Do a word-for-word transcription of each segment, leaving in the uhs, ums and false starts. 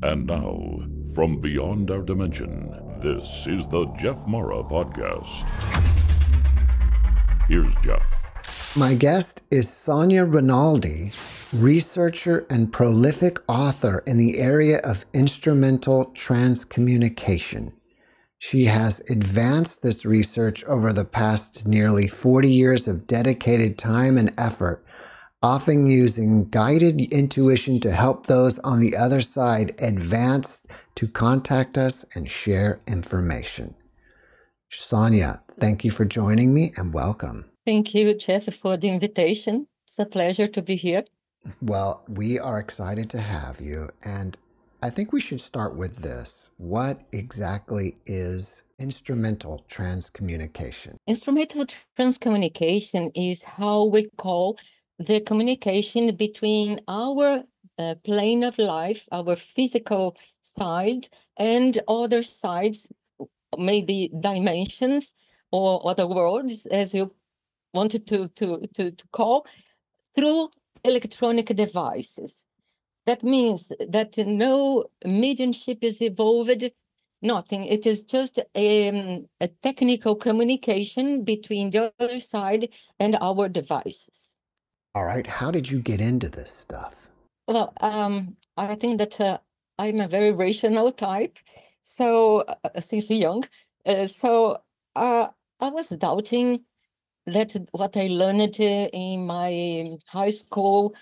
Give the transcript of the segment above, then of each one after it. And now, from beyond our dimension, this is the Jeff Mara Podcast. Here's Jeff. My guest is Sonia Rinaldi, researcher and prolific author in the area of instrumental transcommunication. She has advanced this research over the past nearly forty years of dedicated time and effort, often using guided intuition to help those on the other side advance to contact us and share information. Sonia, thank you for joining me and welcome. Thank you, Jeff, for the invitation. It's a pleasure to be here. Well, we are excited to have you, and I think we should start with this. What exactly is instrumental transcommunication? Instrumental transcommunication is how we call the communication between our uh, plane of life, our physical side, and other sides, maybe dimensions or other worlds, as you wanted to, to, to, to call, through electronic devices. That means that no mediumship is evolved, nothing. It is just a, a technical communication between the other side and our devices. All right. How did you get into this stuff? Well, um, I think that uh, I'm a very rational type, so uh, since young. Uh, so uh, I was doubting that what I learned in my high school,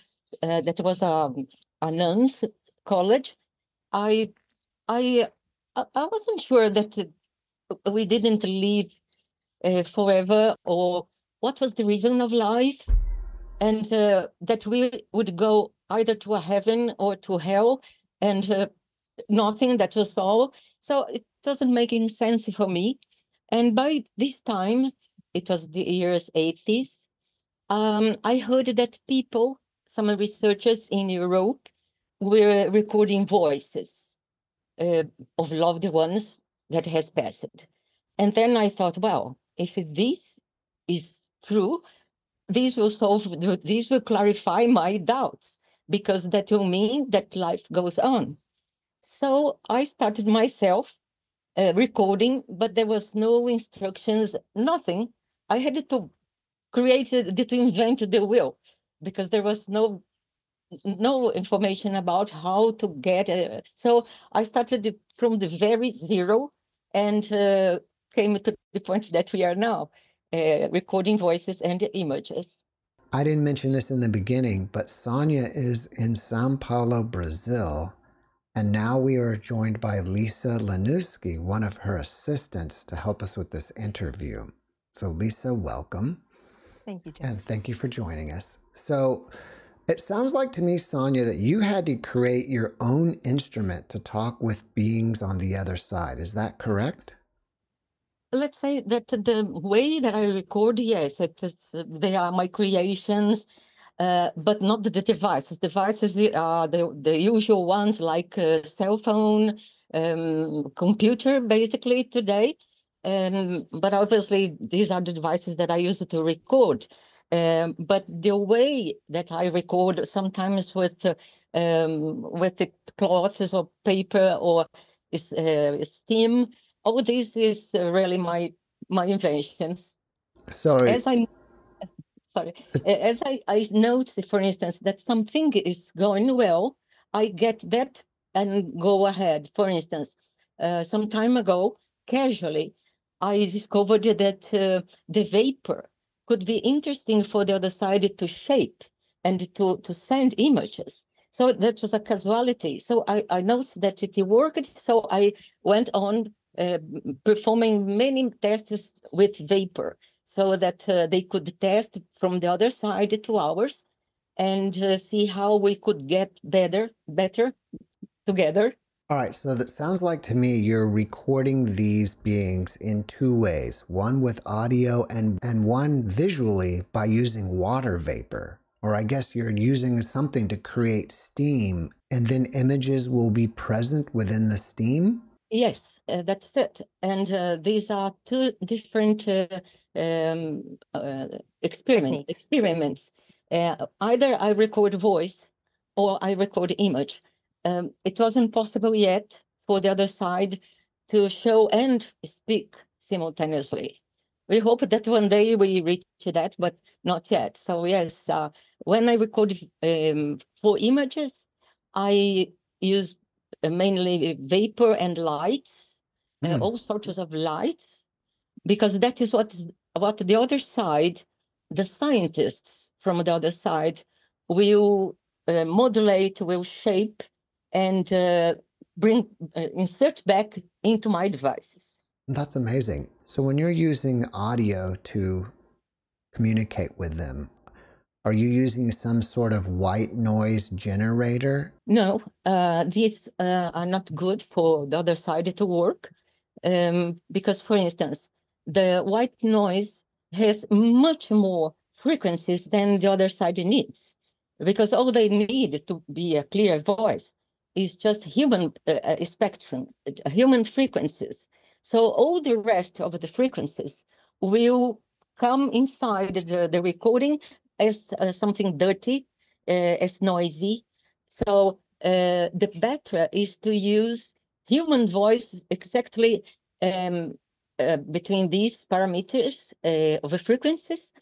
uh, that was a... a nun's college, I, I, I wasn't sure that we didn't live uh, forever, or what was the reason of life, and uh, that we would go either to a heaven or to hell, and uh, nothing, that was all. So it doesn't make any sense for me. And by this time, it was the years eighties, um, I heard that people, some researchers in Europe, were recording voices uh, of loved ones that has passed. And then I thought, well, if this is true, this will solve, this will clarify my doubts, because that will mean that life goes on. So I started myself uh, recording, but there was no instructions, nothing. I had to create, to invent the will, because there was no no information about how to get uh, so I started from the very zero, and uh, came to the point that we are now uh, recording voices and images. I didn't mention this in the beginning, but Sonia is in São Paulo, Brazil, and now we are joined by Lisa Linusky, one of her assistants, to help us with this interview. So Lisa, welcome. Thank you, Jeff. And thank you for joining us. So it sounds like to me, Sonia, that you had to create your own instrument to talk with beings on the other side. Is that correct? Let's say that the way that I record, yes, it is, they are my creations, uh, but not the devices. Devices are the, the usual ones, like uh, cell phone, um, computer, basically, today. Um, but obviously, these are the devices that I use to record. Um, but the way that I record, sometimes with uh, um, with the cloths or paper or is, uh, steam, all this is really my my inventions. Sorry. As I sorry, as I, I notice, for instance, that something is going well, I get that and go ahead. For instance, uh, some time ago, casually, I discovered that uh, the vapor could be interesting for the other side to shape and to, to send images. So that was a casualty. So I, I noticed that it worked. So I went on uh, performing many tests with vapor, so that uh, they could test from the other side to ours, and uh, see how we could get better, better together. All right, so that sounds like to me you're recording these beings in two ways, one with audio and, and one visually by using water vapor. Or I guess you're using something to create steam, and then images will be present within the steam? Yes, uh, that's it. And uh, these are two different uh, um, uh, experiment, experiments. Uh, either I record voice or I record image. um, it wasn't possible yet for the other side to show and speak simultaneously. We hope that one day we reach that, but not yet. So yes, uh, when I record um, for images, I use uh, mainly vapor and lights, mm. uh, all sorts of lights, because that is what what the other side, the scientists from the other side, will uh, modulate, will shape, and uh, bring uh, insert back into my devices. That's amazing. So when you're using audio to communicate with them, are you using some sort of white noise generator? No, uh, these uh, are not good for the other side to work. Um, because, for instance, the white noise has much more frequencies than the other side needs. Because all they need to be a clear voice is just human uh, spectrum, human frequencies. So all the rest of the frequencies will come inside the, the recording as uh, something dirty, uh, as noisy. So uh, the better is to use human voice exactly um, uh, between these parameters uh, of the frequencies,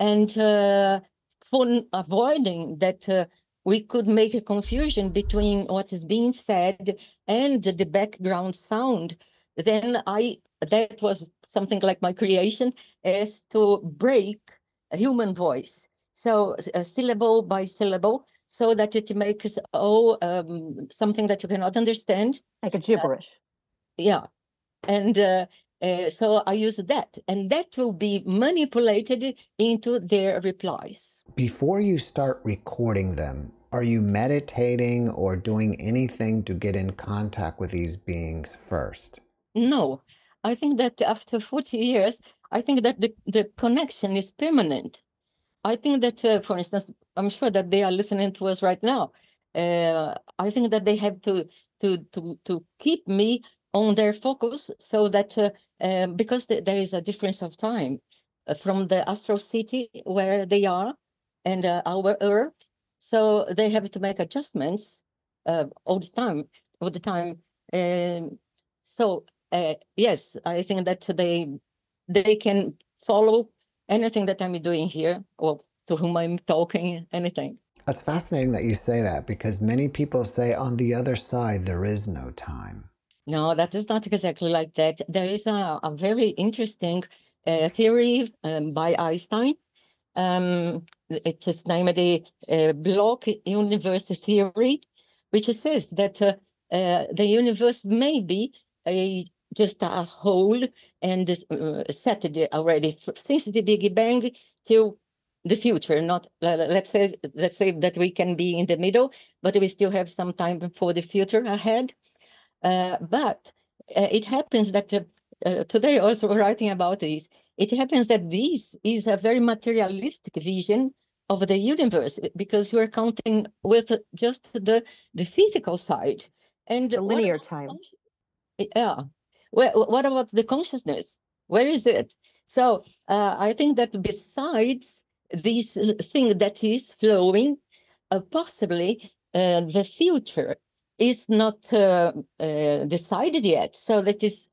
and uh, for avoiding that uh, we could make a confusion between what is being said and the background sound. Then I, that was something like my creation, is to break a human voice. So uh, syllable by syllable, so that it makes all um, something that you cannot understand. Like a gibberish. Uh, yeah. And uh, uh, so I use that. And that will be manipulated into their replies. Before you start recording them, are you meditating or doing anything to get in contact with these beings first? No, I think that after forty years, I think that the, the connection is permanent. I think that, uh, for instance, I'm sure that they are listening to us right now. Uh, I think that they have to to to to keep me on their focus, so that uh, uh, because th there is a difference of time uh, from the astral city where they are and uh, our Earth, so they have to make adjustments uh, all the time. All the time, um, so. Uh, yes, I think that they they can follow anything that I'm doing here, or to whom I'm talking, anything. That's fascinating that you say that, because many people say on the other side there is no time. No, that is not exactly like that. There is a, a very interesting uh, theory um, by Einstein. Um, it is named the uh, block universe theory, which says that uh, uh, the universe may be a just a whole and uh, set already since the Big Bang till the future. Not uh, let's say let's say that we can be in the middle, but we still have some time for the future ahead. Uh, but uh, it happens that uh, uh, today also writing about this, it happens that this is a very materialistic vision of the universe, because we're counting with just the the physical side and the linear time. Yeah. Well, what about the consciousness? Where is it? So uh, I think that besides this thing that is flowing, uh, possibly uh, the future is not uh, uh, decided yet. So that is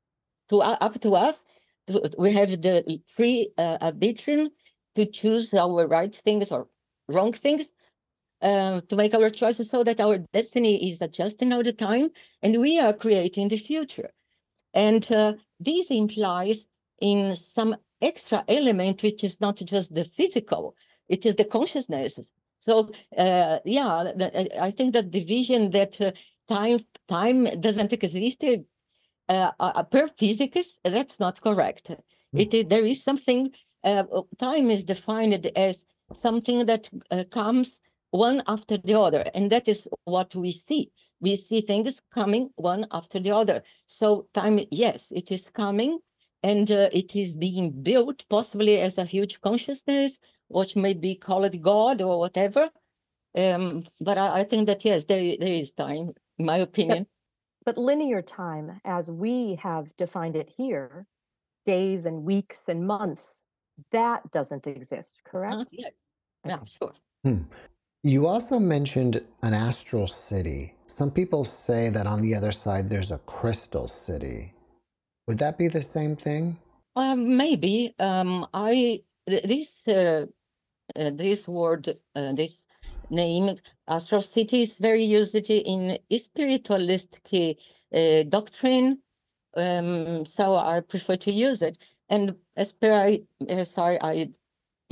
to, uh, up to us. To, we have the free uh, arbitration to choose our right things or wrong things, Uh, to make our choices, so that our destiny is adjusting all the time, and we are creating the future. And uh, this implies in some extra element, which is not just the physical, it is the consciousness. So uh, yeah, the, I think that the vision that uh, time time doesn't exist uh, uh, per physics, that's not correct. It is, there is something, uh, time is defined as something that uh, comes one after the other, and that is what we see. We see things coming one after the other. So time, yes, it is coming, and uh, it is being built possibly as a huge consciousness, which may be called God or whatever. Um, but I, I think that, yes, there, there is time, in my opinion. But, but linear time, as we have defined it here, days and weeks and months, that doesn't exist, correct? Uh, yes, okay. Yeah, sure. Hmm. You also mentioned an astral city. Some people say that on the other side there's a crystal city. Would that be the same thing? Uh, maybe. Um, I this uh, uh, this word uh, this name astral city is very used in spiritualist uh, doctrine. Um, so I prefer to use it. And as per I, as I, I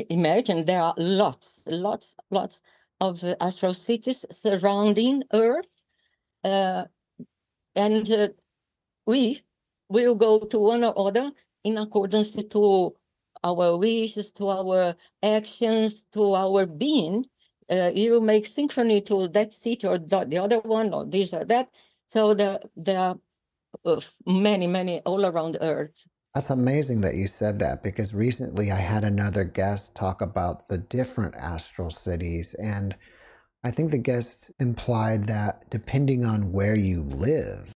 imagine, there are lots, lots, lots of astral cities surrounding Earth, uh, and uh, we will go to one or other in accordance to our wishes, to our actions, to our being. Uh, you make synchrony to that city or the other one or this or that. So there, there are uh, many, many all around Earth. That's amazing that you said that, because recently I had another guest talk about the different astral cities, and I think the guest implied that depending on where you live,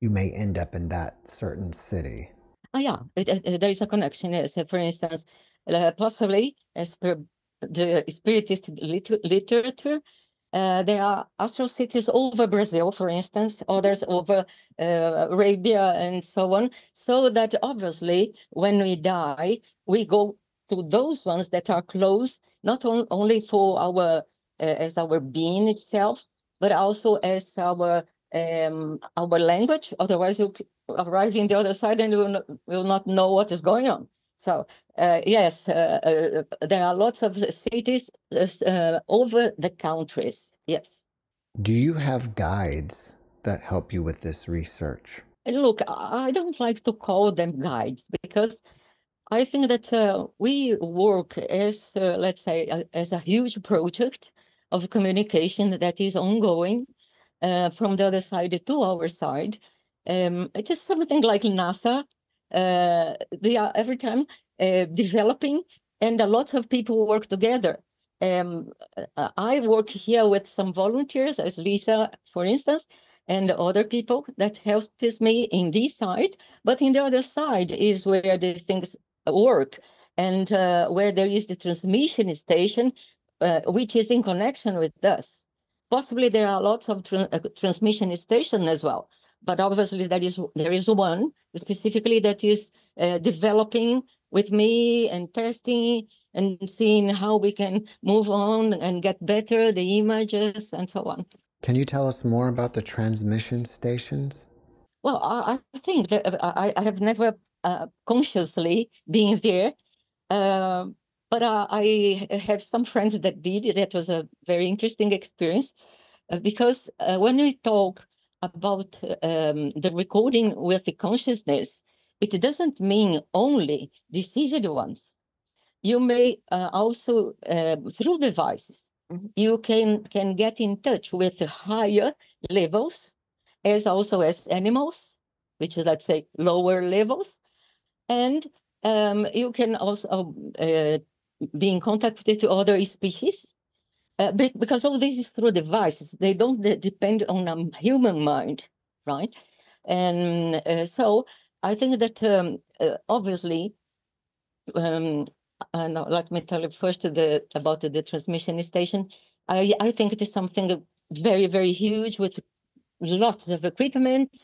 you may end up in that certain city. Oh yeah, it, it, there is a connection. Yes. For instance, uh, possibly as per the Spiritist liter literature, uh, there are astral cities over Brazil, for instance, others over uh, Arabia and so on, so that obviously when we die, we go to those ones that are close, not on, only for our, uh, as our being itself, but also as our um, our language. Otherwise, you arrive in the other side and you will not, will not know what is going on. So, uh, yes, uh, uh, there are lots of cities uh, over the countries, yes. Do you have guides that help you with this research? Look, I don't like to call them guides, because I think that uh, we work as, uh, let's say, uh, as a huge project of communication that is ongoing uh, from the other side to our side. Um, it is something like NASA. Uh, they are every time uh, developing, and a lot of people work together. Um, I work here with some volunteers, as Lisa, for instance, and other people that helps me in this side. But in the other side is where the things work, and uh, where there is the transmission station, uh, which is in connection with us. Possibly there are lots of tra uh, transmission stations as well. But obviously, there is there is one specifically that is uh, developing with me and testing and seeing how we can move on and get better, the images and so on. Can you tell us more about the transmission stations? Well, I, I think that I, I have never uh, consciously been there, uh, but uh, I have some friends that did. That was a very interesting experience, uh, because uh, when we talk about um, the recording with the consciousness, it doesn't mean only deceased ones. You may uh, also, uh, through devices, mm-hmm. you can, can get in touch with higher levels, as also as animals, which is, let's say, lower levels. And um, you can also uh, be in contact with other species. Uh, because all this is through devices. They don't depend on a human mind, right? And uh, so I think that um, uh, obviously, um, uh, no, let me tell you first the, about the, the transmission station. I, I think it is something very, very huge with lots of equipment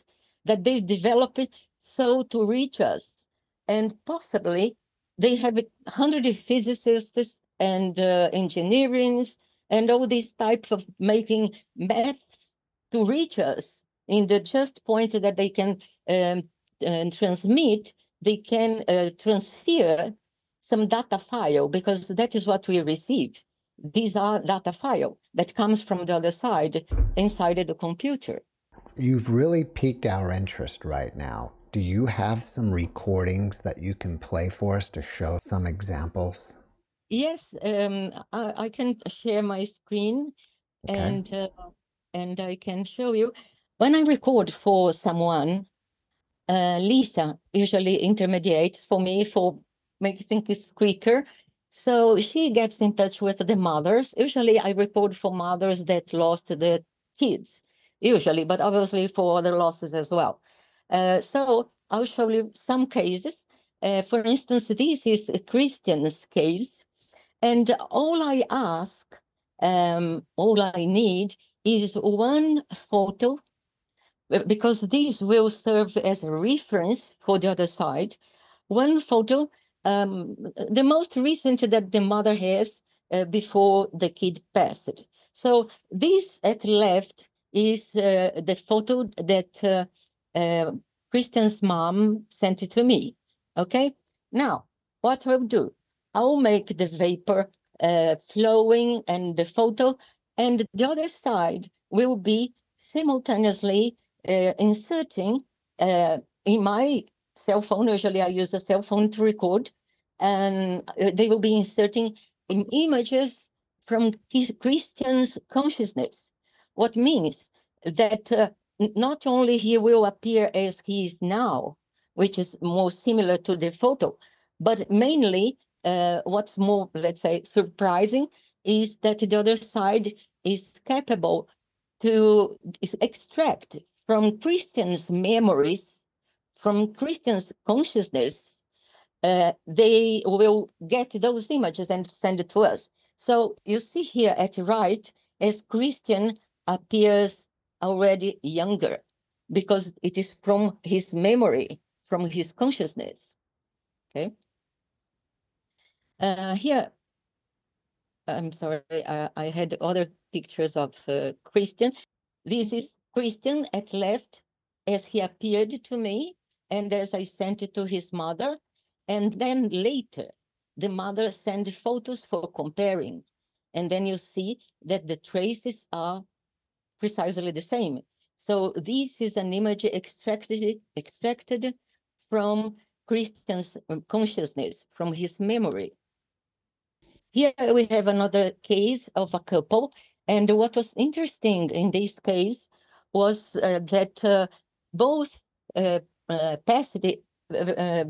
that they've developed so to reach us. And possibly they have one hundred physicists and uh, engineers, and all these types of making maths to reach us in the just point that they can um, uh, transmit, they can uh, transfer some data file, because that is what we receive. These are data file that comes from the other side inside of the computer. You've really piqued our interest right now. Do you have some recordings that you can play for us to show some examples? Yes, um, I, I can share my screen, okay. and uh, and I can show you. When I record for someone, uh, Lisa usually intermediates for me for making things quicker. So she gets in touch with the mothers. Usually I record for mothers that lost their kids, usually, but obviously for other losses as well. Uh, so I'll show you some cases. Uh, for instance, this is Christian's case. And all I ask um, all I need is one photo, because these will serve as a reference for the other side. One photo, um, the most recent that the mother has uh, before the kid passed. So this at left is uh, the photo that uh, uh, Kristen's mom sent it to me. Okay, now what I'll do, I'll make the vapor uh, flowing and the photo, and the other side will be simultaneously uh, inserting uh, in my cell phone. Usually I use a cell phone to record, and they will be inserting in images from Kristen's consciousness. What means that uh, not only he will appear as he is now, which is more similar to the photo, but mainly uh, what's more, let's say, surprising is that the other side is capable to extract from Kristen's memories, from Kristen's consciousness, uh, they will get those images and send it to us. So you see here at the right, as Kristen appears already younger, because it is from his memory, from his consciousness. Okay. Uh, here, I'm sorry, I, I had other pictures of uh, Kristen. This is Kristen at left as he appeared to me and as I sent it to his mother. And then later, the mother sent photos for comparing. And then you see that the traces are precisely the same. So this is an image extracted, extracted from Kristen's consciousness, from his memory. Here we have another case of a couple. And what was interesting in this case was uh, that uh, both uh, uh, passed uh, uh,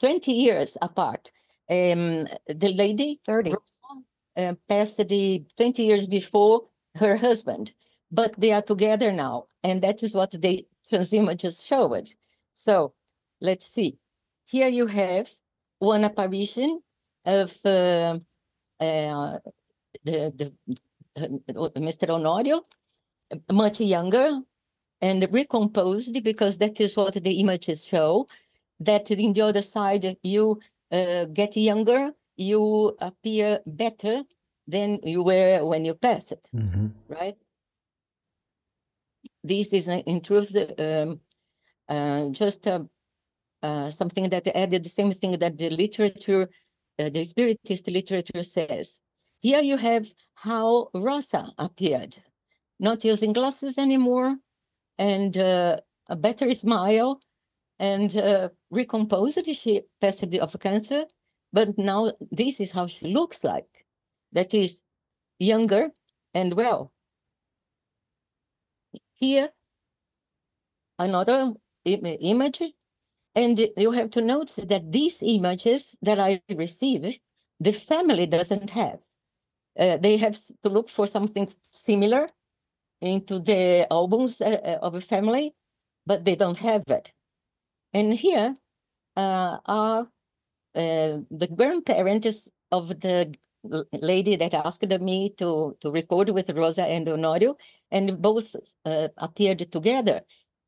twenty years apart. Um, the lady thirty. Rosa, uh, passed twenty years before her husband, but they are together now. And that is what the trans images showed. So let's see. Here you have one apparition of uh, uh, the, the, uh, Mister Honorio, much younger and recomposed, because that is what the images show, that in the other side, you uh, get younger, you appear better than you were when you passed it, mm-hmm. right? This is, in truth, um, uh, just uh, uh, something that added the same thing that the literature, uh, the Spiritist literature says. Here you have how Rosa appeared, not using glasses anymore, and uh, a better smile, and uh, recomposed. She passed of cancer, but now this is how she looks like. That is younger and well. Here, another im- image. And you have to notice that these images that I receive, the family doesn't have. Uh, they have to look for something similar into the albums uh, of a family, but they don't have it. And here uh, are uh, the grandparents of the lady that asked me to, to record with Rosa and Honorio, and both uh, appeared together,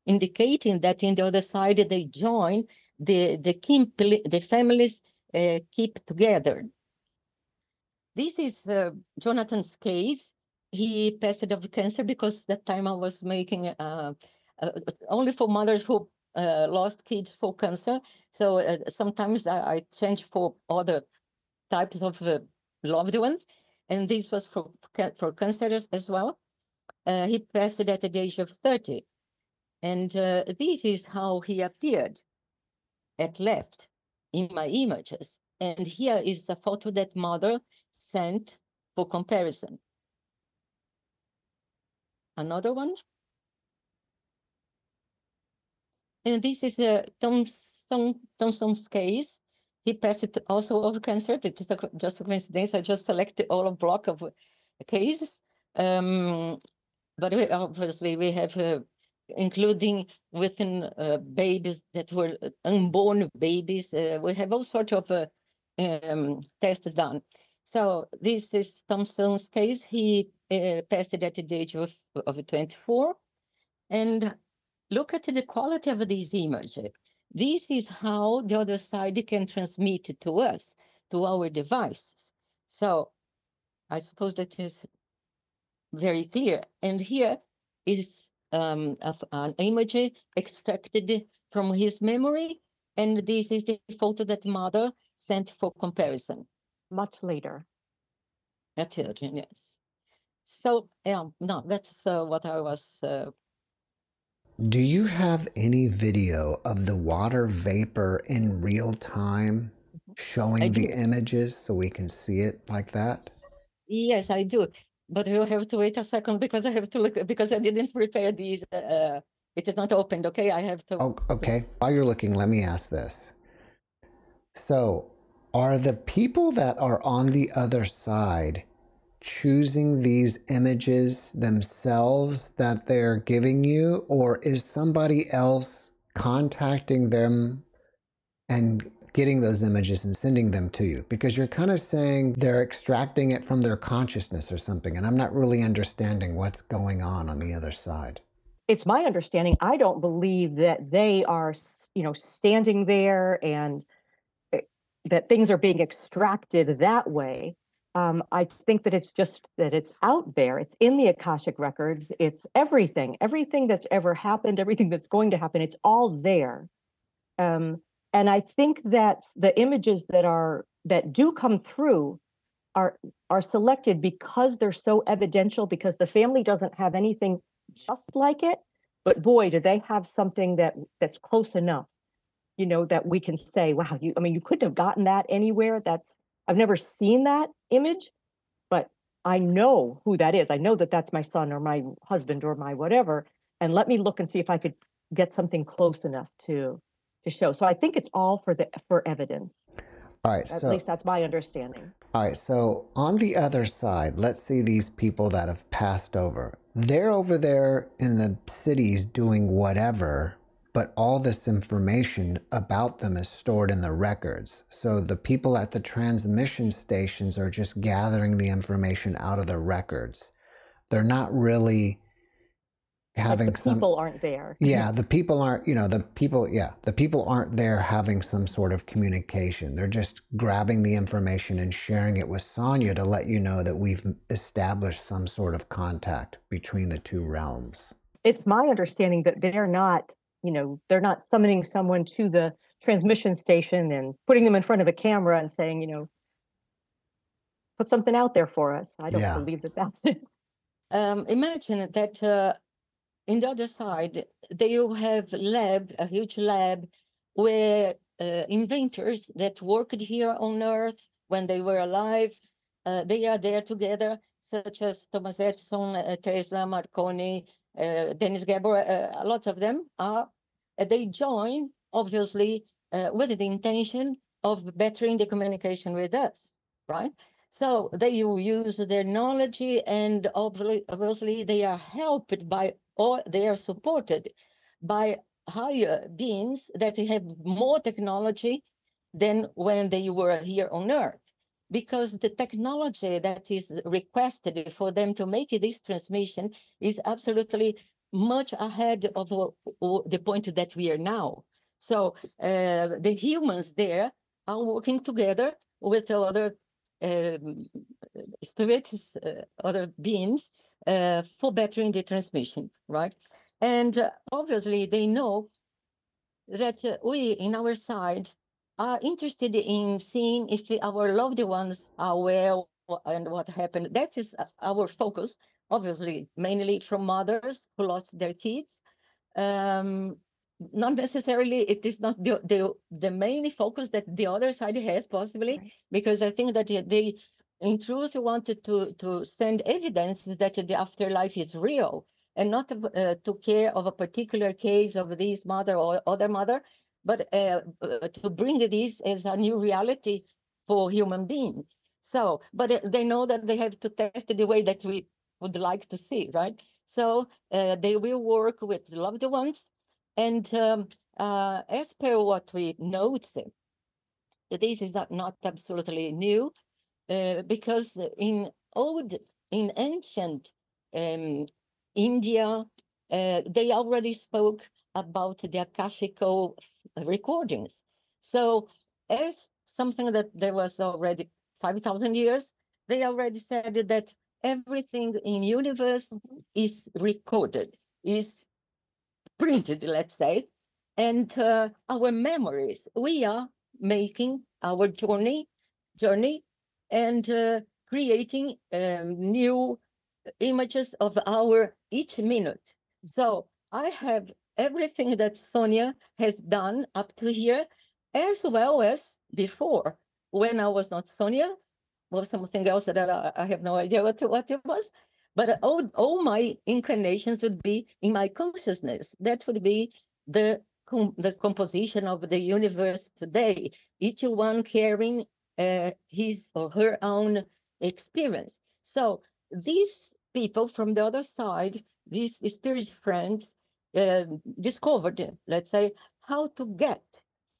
indicating that in the other side they join, the, the, kin, the families uh, keep together. This is uh, Jonathan's case. He passed of cancer because that time I was making uh, uh, only for mothers who uh, lost kids for cancer. So uh, sometimes I, I change for other types of uh, loved ones, and this was for for cancer as well. Uh, he passed at the age of thirty, and uh, this is how he appeared at left in my images. And here is a photo that mother sent for comparison. Another one, and this is a Thompson Thompson's case. He passed also of cancer. It is just a coincidence. I just selected all a block of cases, um, but we, obviously we have, uh, including within uh, babies that were unborn babies. Uh, we have all sorts of uh, um, tests done. So this is Thompson's case. He uh, passed it at the age of, of twenty-four. And look at the quality of this image. This is how the other side can transmit it to us, to our devices. So I suppose that is very clear. And here is um, an image extracted from his memory. And this is the photo that mother sent for comparison. Much later. The children, yes. So, um, no, that's uh, what I was... Uh... Do you have any video of the water vapor in real time showing I the do. images so we can see it like that? Yes, I do. But you'll have to wait a second because I have to look, because I didn't prepare these. Uh, it is not opened, okay? I have to... Oh, okay. While you're looking, let me ask this. So... Are the people that are on the other side choosing these images themselves that they're giving you, or is somebody else contacting them and getting those images and sending them to you? Because you're kind of saying they're extracting it from their consciousness or something, and I'm not really understanding what's going on on the other side. It's my understanding. I don't believe that they are, you know, standing there and that things are being extracted that way. Um, I think that it's just that it's out there. It's in the Akashic records. It's everything, everything that's ever happened, everything that's going to happen. It's all there. Um, and I think that the images that are that do come through are are selected because they're so evidential, because the family doesn't have anything just like it, but boy, do they have something that that's close enough. You know, that we can say, wow, you, I mean, you couldn't have gotten that anywhere. That's, I've never seen that image, but I know who that is. I know that that's my son or my husband or my whatever. And let me look and see if I could get something close enough to, to show. So I think it's all for the, for evidence. All right. At so, least that's my understanding. All right. So on the other side, let's see these people that have passed over. They're over there in the cities doing whatever. But all this information about them is stored in the records. So the people at the transmission stations are just gathering the information out of the records. They're not really having like the some... people aren't there. Yeah, the people aren't, you know, the people, yeah, the people aren't there having some sort of communication. They're just grabbing the information and sharing it with Sonia to let you know that we've established some sort of contact between the two realms. It's my understanding that they're not... You know, they're not summoning someone to the transmission station and putting them in front of a camera and saying, you know, put something out there for us. I don't yeah. believe that that's it. Um, imagine that uh, in the other side, they have lab, a huge lab, where uh, inventors that worked here on Earth when they were alive, uh, they are there together, such as Thomas Edison, uh, Tesla, Marconi, Uh, Dennis Gabor, uh, lots of them are, uh, they join, obviously, uh, with the intention of bettering the communication with us, right? So they will use their knowledge, and obviously they are helped by, or they are supported by higher beings that have more technology than when they were here on Earth. Because the technology that is requested for them to make this transmission is absolutely much ahead of the point that we are now. So uh, the humans there are working together with other uh, spirits, uh, other beings, uh, for bettering the transmission, right? And uh, obviously they know that uh, we, in our side, are interested in seeing if our loved ones are well and what happened. That is our focus, obviously, mainly from mothers who lost their kids. Um, not necessarily, it is not the, the, the main focus that the other side has, possibly, right. Because I think that they, in truth, wanted to, to send evidence that the afterlife is real and not uh, to care of a particular case of this mother or other mother, but uh, to bring this as a new reality for human beings. So, but they know that they have to test it the way that we would like to see, right? So uh, they will work with loved ones. And um, uh, as per what we notice, this is not, not absolutely new. uh, because in old, in ancient um, India, uh, they already spoke about the Akashic recordings. So as something that there was already five thousand years, they already said that everything in universe is recorded, is printed, let's say, and uh, our memories. We are making our journey, journey, and uh, creating um, new images of our each minute. So I have everything that Sonia has done up to here, as well as before, when I was not Sonia, or something else that I, I have no idea what, what it was. But all, all my incarnations would be in my consciousness. That would be the, com the composition of the universe today, each one carrying uh, his or her own experience. So these people from the other side, these spirit friends, uh, discovered, let's say, how to get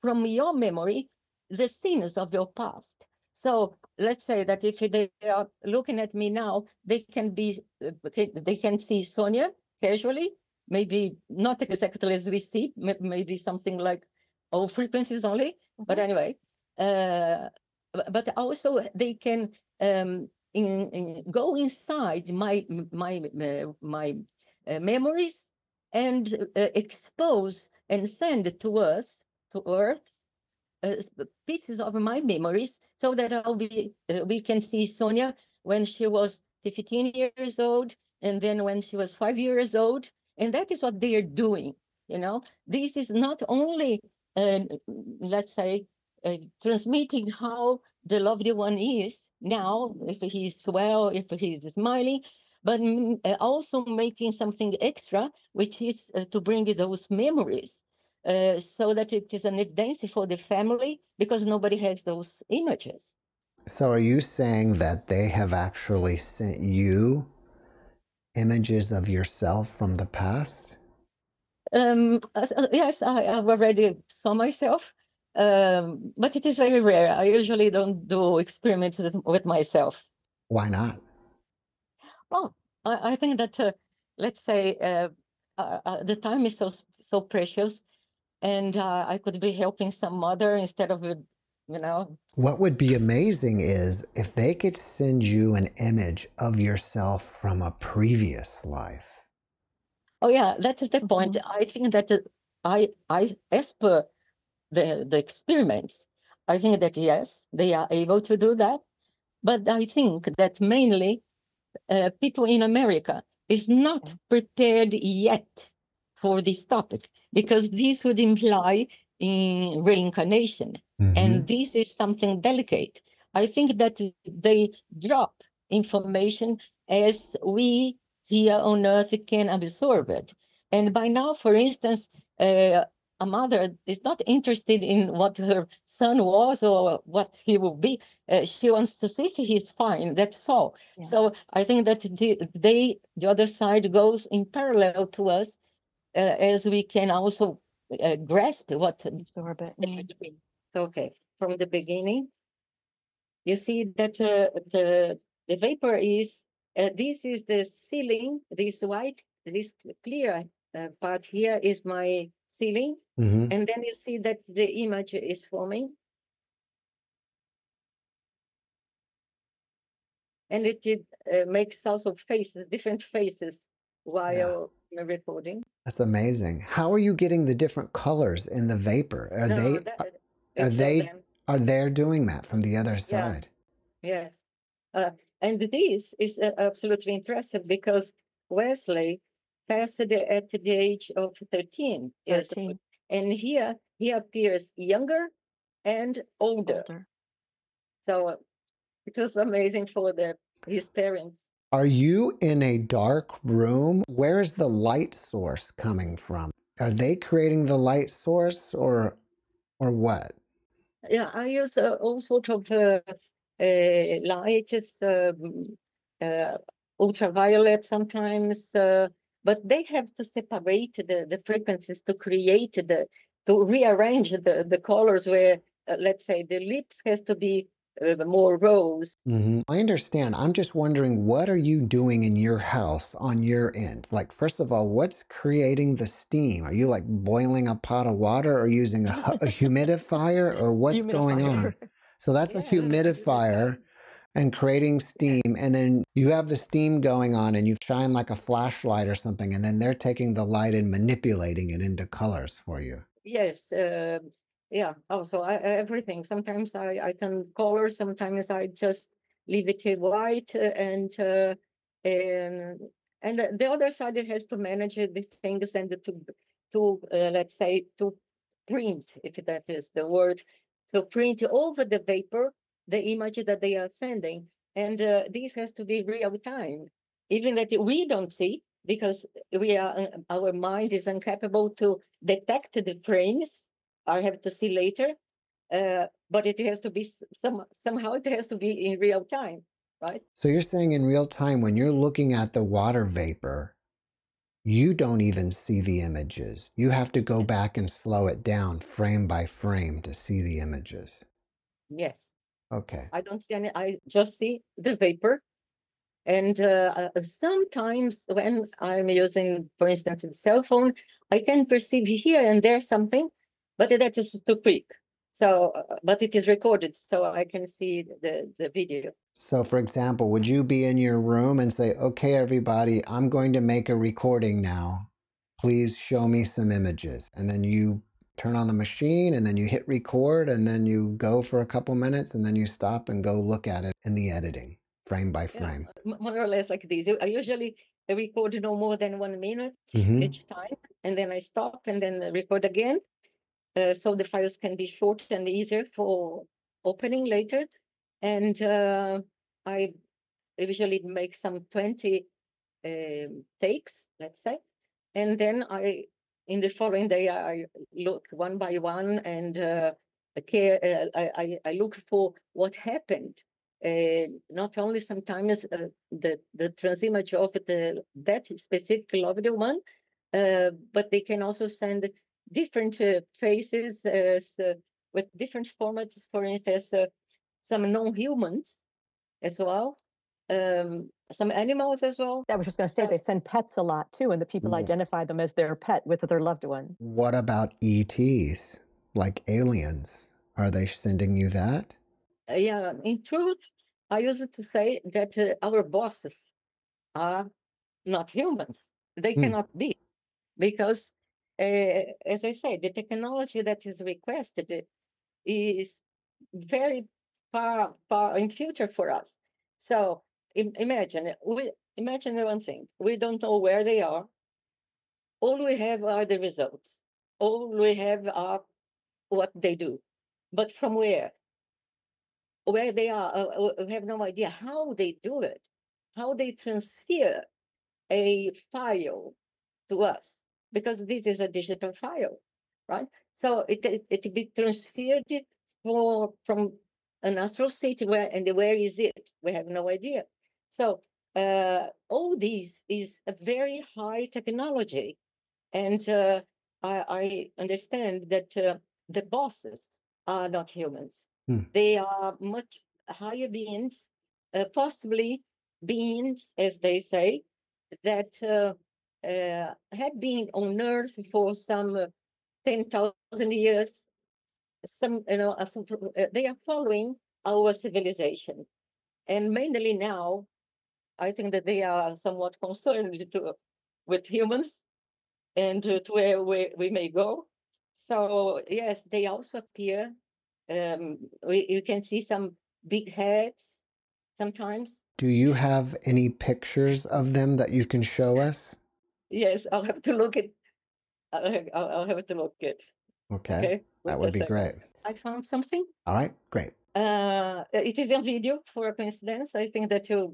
from your memory the sins of your past. So let's say that if they are looking at me now, they can be, they can see Sonia casually, maybe not exactly as we see, maybe something like all frequencies only, mm-hmm. but anyway. Uh, but also they can um, in, in go inside my my my uh, memories and uh, expose and send to us, to Earth, Uh, pieces of my memories, so that I'll be, uh, we can see Sonia when she was fifteen years old, and then when she was five years old. And that is what they are doing, you know. This is not only, uh, let's say, uh, transmitting how the loved one is now, if he's well, if he's smiling, but also making something extra, which is uh, to bring those memories. Uh, so that it is an evidence for the family, because nobody has those images. So are you saying that they have actually sent you images of yourself from the past? Um, yes, I, I've already saw myself, um, but it is very rare. I usually don't do experiments with, with myself. Why not? Well, I, I think that, uh, let's say, uh, uh, the time is so, so precious. And uh, I could be helping some mother instead of, you know. What would be amazing is if they could send you an image of yourself from a previous life. Oh, yeah, that is the point. I think that uh, I, I, as per the, the experiments, I think that, yes, they are able to do that. But I think that mainly uh, people in America is not prepared yet for this topic, because this would imply in reincarnation. Mm-hmm. And this is something delicate. I think that they drop information as we here on Earth can absorb it. And by now, for instance, uh, a mother is not interested in what her son was or what he will be. Uh, she wants to see if he's fine, that's all. Yeah. So I think that the, they, the other side goes in parallel to us, Uh, as we can also uh, grasp what absorb it. Mm. So okay, from the beginning, you see that uh, the the vapor is uh, this is the ceiling. This white, this clear uh, part here is my ceiling, mm-hmm. and then you see that the image is forming, and it, it uh, makes also faces, different faces while yeah. recording. That's amazing. How are you getting the different colors in the vapor? Are no, they that, are, are they them. are they doing that from the other side? Yeah, yeah. Uh, and this is uh, absolutely impressive, because Wesley passed at the age of thirteen years old, and here he appears younger and older. older. So it was amazing for the his parents. Are you in a dark room? Where is the light source coming from? Are they creating the light source, or or what? Yeah, I use uh, all sorts of uh, uh, light. It's uh, uh, ultraviolet sometimes, uh, but they have to separate the, the frequencies to create the, to rearrange the, the colors where, uh, let's say, the lips has to be uh, more rows. Mm-hmm. I understand. I'm just wondering, what are you doing in your house on your end? Like, first of all, what's creating the steam? Are you like boiling a pot of water or using a, a humidifier or what's humidifier. going on? So that's yeah. a humidifier and creating steam. And then you have the steam going on and you shine like a flashlight or something. And then they're taking the light and manipulating it into colors for you. Yes. Uh, yeah. Also, I, everything. Sometimes I, I can color. Sometimes I just leave it white. And, uh, and and the other side, it has to manage the things and to, to uh, let's say, to print, if that is the word, to print over the vapor the image that they are sending. And uh, this has to be real time, even that we don't see, because we are, our mind is incapable to detect the frames. I have to see later, uh, but it has to be some, somehow it has to be in real time, right? So you're saying in real time, when you're looking at the water vapor, you don't even see the images. You have to go back and slow it down frame by frame to see the images. Yes. Okay. I don't see any, I just see the vapor. And uh, sometimes when I'm using, for instance, the cell phone, I can perceive here and there something, but that is too quick. So, but it is recorded, so I can see the, the video. So, for example, would you be in your room and say, okay, everybody, I'm going to make a recording now. Please show me some images. And then you turn on the machine and then you hit record and then you go for a couple minutes and then you stop and go look at it in the editing, frame by frame. Yeah, more or less like this. I usually record no more than one minute mm-hmm. each time, and then I stop and then record again. Uh, so the files can be short and easier for opening later. And uh, I usually make some twenty uh, takes, let's say. And then I, in the following day, I look one by one and uh, care, uh, I, I look for what happened. Uh, not only sometimes uh, the, the transimage of the, that specific loved one, uh, but they can also send different uh, faces uh, so with different formats, for instance, uh, some non-humans as well, um, some animals as well. I was just going to say, uh, they send pets a lot too, and the people yeah. identify them as their pet with their loved one. What about E Ts, like aliens? Are they sending you that? Uh, yeah, in truth, I used to say that uh, our bosses are not humans. They hmm. cannot be, because Uh, as I said, the technology that is requested is very far, far in future for us. So im imagine, we, imagine one thing. We don't know where they are. All we have are the results. All we have are what they do. But from where? Where they are, uh, we have no idea how they do it, how they transfer a file to us. Because this is a digital file, right? So it it, it be transferred for, from an astral city, where and where is it? We have no idea. So uh, all these is a very high technology, and uh, I, I understand that uh, the bosses are not humans. Hmm. They are much higher beings, uh, possibly beings, as they say, that. Uh, Uh, had been on Earth for some uh, ten thousand years. Some, you know, uh, they are following our civilization, and mainly now, I think that they are somewhat concerned to, with humans and uh, to where we, we may go. So yes, they also appear. Um, we, you can see some big heads sometimes. Do you have any pictures of them that you can show us? Yes, I'll have to look at. I'll, I'll have to look at. Okay, okay? That would be great. I found something. All right, great. Uh, it is on video for a coincidence. I think that you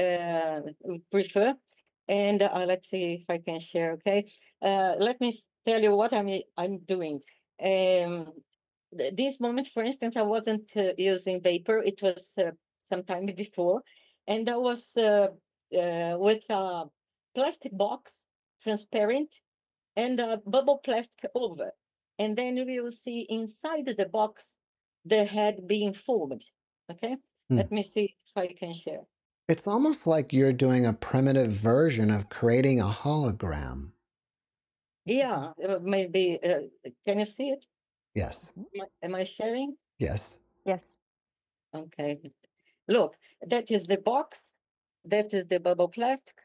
uh, would prefer. And uh, let's see if I can share. Okay, uh, let me tell you what I'm I'm doing. Um, this moment, for instance, I wasn't uh, using vapor. It was uh, some time before, and I was uh, uh, with. Uh, plastic box, transparent, and a bubble plastic over. And then we will see inside the box, the head being formed. Okay, hmm. Let me see if I can share. It's almost like you're doing a primitive version of creating a hologram. Yeah, maybe. Uh, can you see it? Yes. Am I, am I sharing? Yes. Yes. Okay. Look, that is the box. That is the bubble plastic.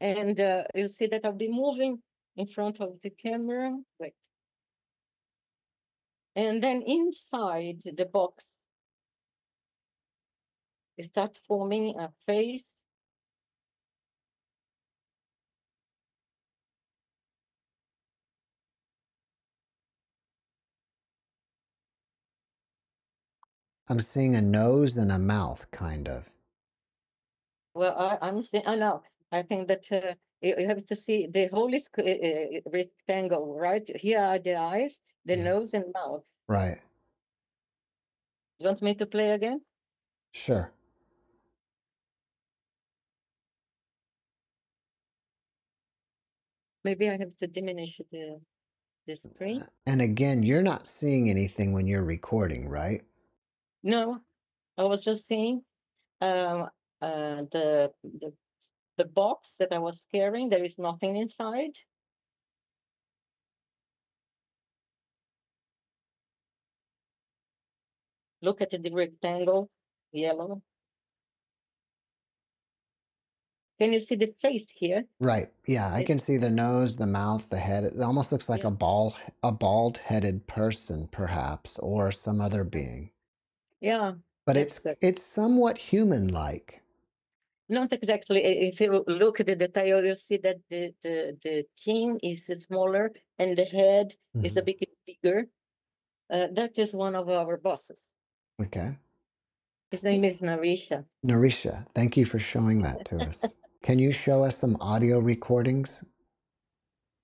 And uh, you see that I'll be moving in front of the camera. Wait. And then inside the box, you start forming a face. I'm seeing a nose and a mouth, kind of. Well, I, I'm seeing, oh no, I think that uh, you, you have to see the whole uh, rectangle, right? Here are the eyes, the yeah. nose and mouth. Right. You want me to play again? Sure. Maybe I have to diminish the, the screen. And again, you're not seeing anything when you're recording, right? No, I was just seeing um, uh, the, the the box that I was carrying. There is nothing inside. Look at the rectangle, yellow. Can you see the face here? Right. Yeah, I can see the nose, the mouth, the head. It almost looks like yeah. a bald, a bald-headed person, perhaps, or some other being. Yeah, but it's it. it's somewhat human-like. Not exactly. If you look at the detail, you see that the the, the chin is smaller and the head mm-hmm. is a bit bigger. Uh, that is one of our bosses. Okay. His name is Narisha. Narisha, thank you for showing that to us. Can you show us some audio recordings?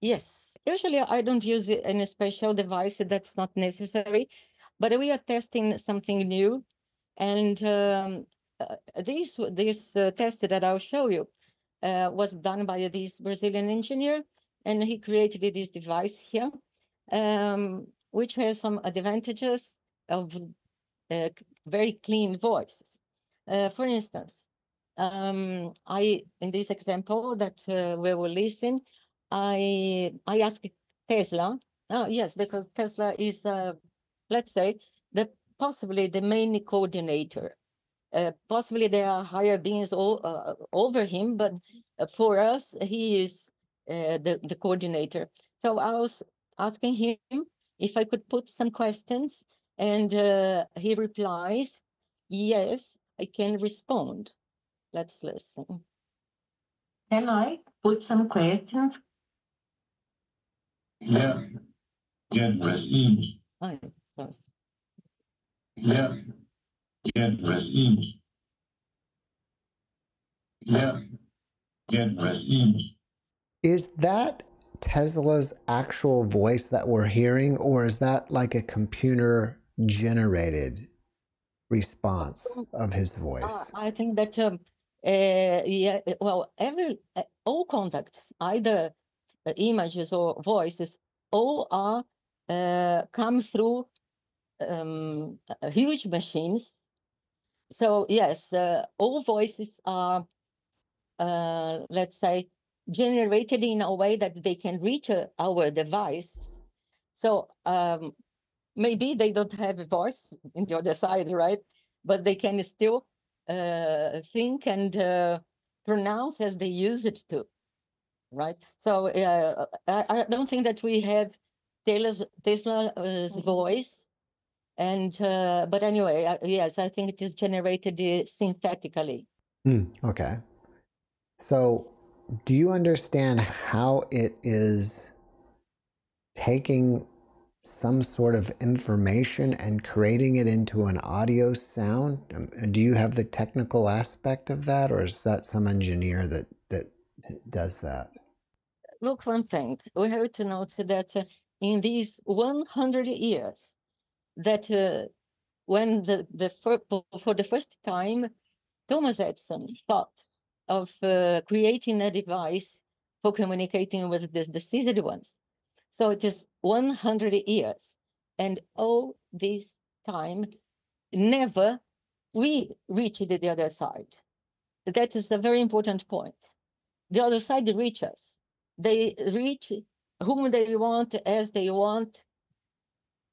Yes. Usually, I don't use any special device. That's not necessary. But we are testing something new, and um, uh, this this uh, test that I'll show you uh, was done by this Brazilian engineer, and he created this device here, um, which has some advantages of uh, very clean voices. Uh, for instance, um, I in this example that uh, we will listen, I I asked Tesla. Oh yes, because Tesla is a uh, let's say that possibly the main coordinator, uh, possibly there are higher beings all, uh, over him, but for us, he is uh, the, the coordinator. So I was asking him if I could put some questions, and uh, he replies, yes, I can respond. Let's listen. Can I put some questions? Yeah, can respond. Oh. Sorry. Yeah. Can respond. Yeah. Can respond. Is that Tesla's actual voice that we're hearing, or is that like a computer generated response of his voice? Uh, I think that um, uh, yeah, well, every uh, all contacts, either uh, images or voices, all are uh, come through. Um, huge machines. So yes, uh, all voices are, uh, let's say, generated in a way that they can reach uh, our device. So um, maybe they don't have a voice on the other side, right? But they can still uh, think and uh, pronounce as they use it to, right? So uh, I, I don't think that we have Tesla's, Tesla's mm-hmm. voice. And uh, but anyway, uh, yes, I think it is generated uh, synthetically. Mm, okay. So do you understand how it is taking some sort of information and creating it into an audio sound? Do you have the technical aspect of that, or is that some engineer that, that does that? Look, one thing, we have to note that uh, in these one hundred years, that uh, when the, the for, for the first time, Thomas Edison thought of uh, creating a device for communicating with the deceased ones. So it is one hundred years. And all this time, never we reach the other side. That is a very important point. The other side reach us. They reach whom they want, as they want.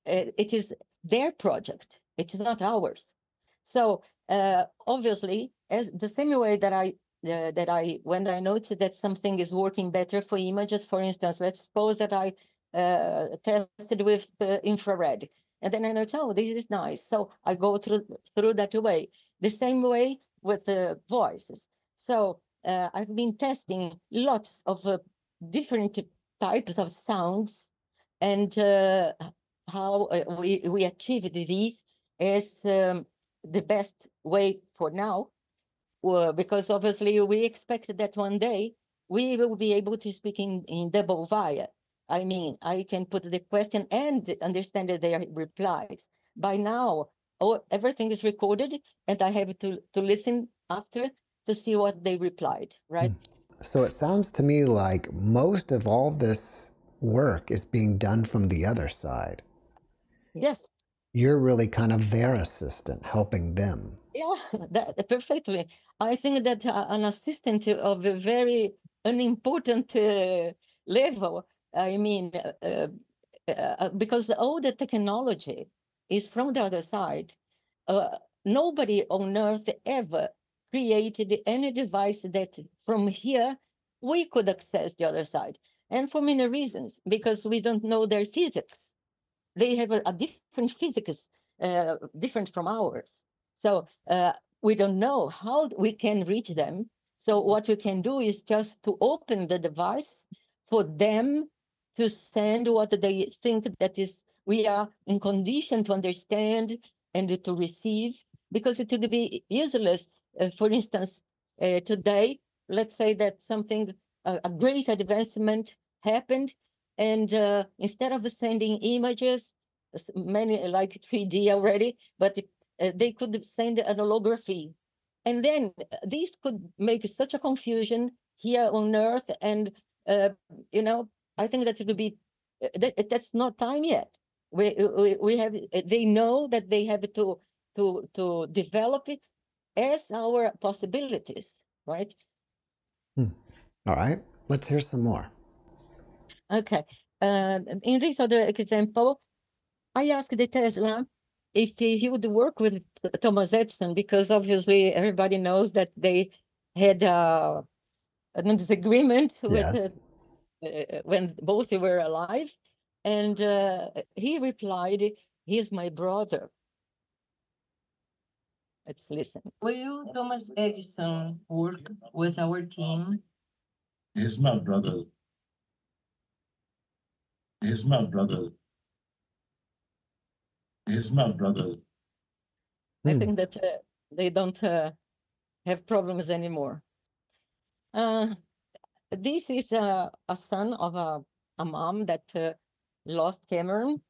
It is their project. It is not ours. So uh, obviously, as the same way that I uh, that I when I noticed that something is working better for images, for instance, let's suppose that I uh, tested with uh, infrared, and then I noticed, oh, this is nice. So I go through through that way. The same way with uh, voices. So uh, I've been testing lots of uh, different types of sounds, and uh, how uh, we we achieved these is um, the best way for now, uh, because obviously we expect that one day we will be able to speak in, in double via. I mean, I can put the question and understand their replies. By now, oh, everything is recorded, and I have to, to listen after to see what they replied, right? So it sounds to me like most of all this work is being done from the other side. Yes. You're really kind of their assistant, helping them. Yeah, that, perfectly. I think that uh, an assistant of a very unimportant uh, level, I mean, uh, uh, because all the technology is from the other side. Uh, nobody on earth ever created any device that from here we could access the other side. And for many reasons, because we don't know their physics. They have a, a different physics, uh, different from ours. So uh, we don't know how we can reach them. So what we can do is just to open the device for them to send what they think that is we are in condition to understand and to receive, because it would be useless. Uh, for instance, uh, today, let's say that something, uh, a great advancement happened, and uh, instead of sending images, many like three D already, but uh, they could send an holography. And then this could make such a confusion here on Earth. And, uh, you know, I think that it would be, that, that's not time yet. We, we we have they know that they have to to to develop it as our possibilities, right? Hmm. All right, let's hear some more. Okay, uh, in this other example, I asked the Tesla if he, he would work with Thomas Edison, because obviously everybody knows that they had uh, a disagreement with yes. uh, uh, when both were alive. And uh, he replied, "He's my brother." Let's listen. Will Thomas Edison work with our team? He's my brother. He's my brother. He's my brother. I hmm. think that uh, they don't uh, have problems anymore. Uh, this is uh, a son of a, a mom that Uh, lost Cameron,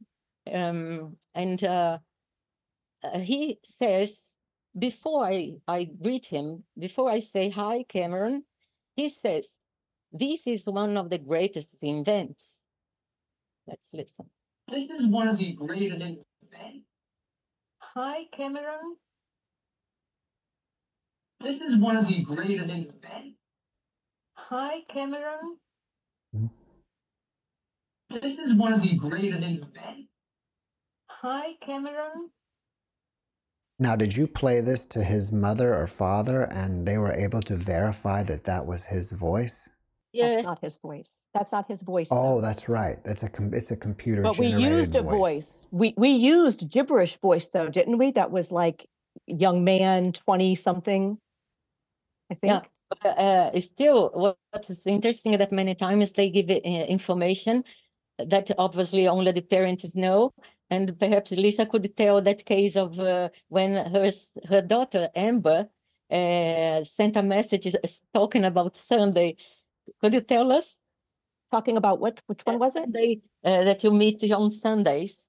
um, and uh, he says, before I, I greet him, before I say, "Hi, Cameron," he says, "This is one of the greatest invents." Let's listen. This is one of the greatest invents. Hi, Cameron. This is one of the greatest invents. Hi, Cameron. Mm-hmm. This is one of the great invents. Hi, Cameron. Now, did you play this to his mother or father, and they were able to verify that that was his voice? Yes. That's not his voice. That's not his voice. Oh, that's right. That's a com it's a computer. But we used a voice. voice. We we used gibberish voice though, didn't we? That was like young man, twenty something. I think. Yeah. Uh, still, what's interesting that many times they give uh, information that obviously only the parents know, and perhaps Lisa could tell that case of uh, when her her daughter Amber uh, sent a message talking about Sunday. Could you tell us? Talking about what? Which one was it? They, uh, that you meet on Sundays.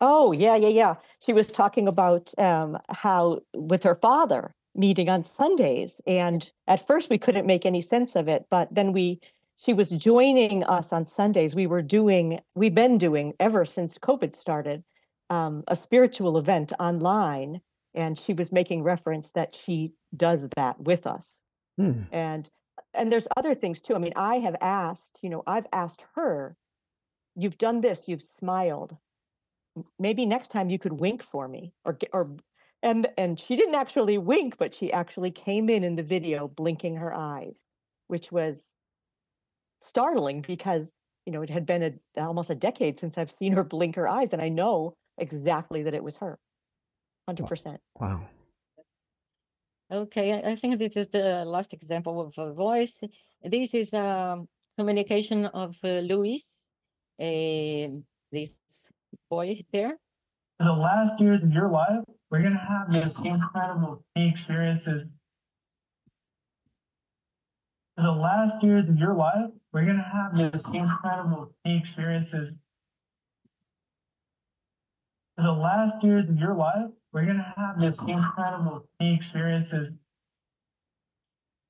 Oh yeah, yeah, yeah. She was talking about um, how with her father meeting on Sundays, and at first we couldn't make any sense of it, but then we. She was joining us on Sundays. We were doing, we've been doing ever since COVID started, um, a spiritual event online And she was making reference that she does that with us. Hmm. And and there's other things too. I mean, I have asked, you know, I've asked her, you've done this, you've smiled. Maybe next time you could wink for me, or or and and she didn't actually wink, but she actually came in in the video blinking her eyes, which was startling because, you know, it had been a, almost a decade since I've seen her blink her eyes, and I know exactly that it was her. one hundred percent. Wow. Okay, I think this is the last example of a voice. This is a communication of uh, Luis, uh, this boy there. For the last years of your life, we're going to have this incredible experiences. For the last years of your life, we're going to have this incredible experiences. For the last years of your life, we're going to have this incredible experiences.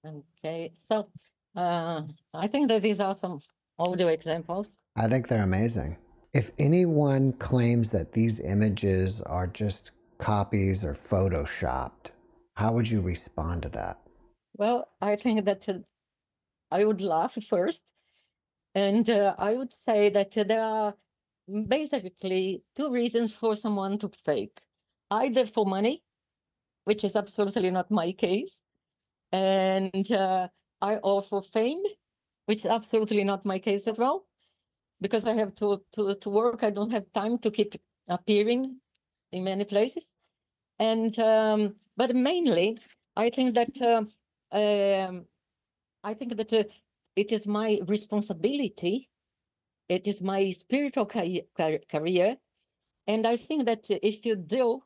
Okay, so uh, I think that these are some audio examples. I think they're amazing. If anyone claims that these images are just copies or photoshopped, how would you respond to that? Well, I think that uh, I would laugh first. And uh, I would say that uh, there are basically two reasons for someone to fake. Either for money, which is absolutely not my case, and uh, I offer fame, which is absolutely not my case as well, because I have to, to, to work. I don't have time to keep appearing in many places. And um, but mainly, I think that uh, um, I think that uh, it is my responsibility. It is my spiritual career, and I think that if you do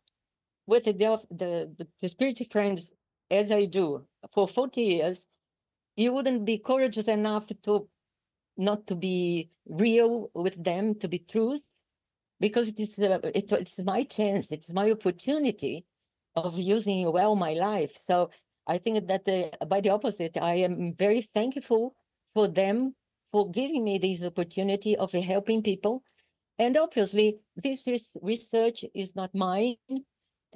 with the, the, the spiritual friends, as I do, for forty years, you wouldn't be courageous enough to not to be real with them, to be truth, because it is uh, it, it's my chance, it's my opportunity of using well my life. So I think that the, by the opposite, I am very thankful for them for giving me this opportunity of helping people. And obviously, this research is not mine.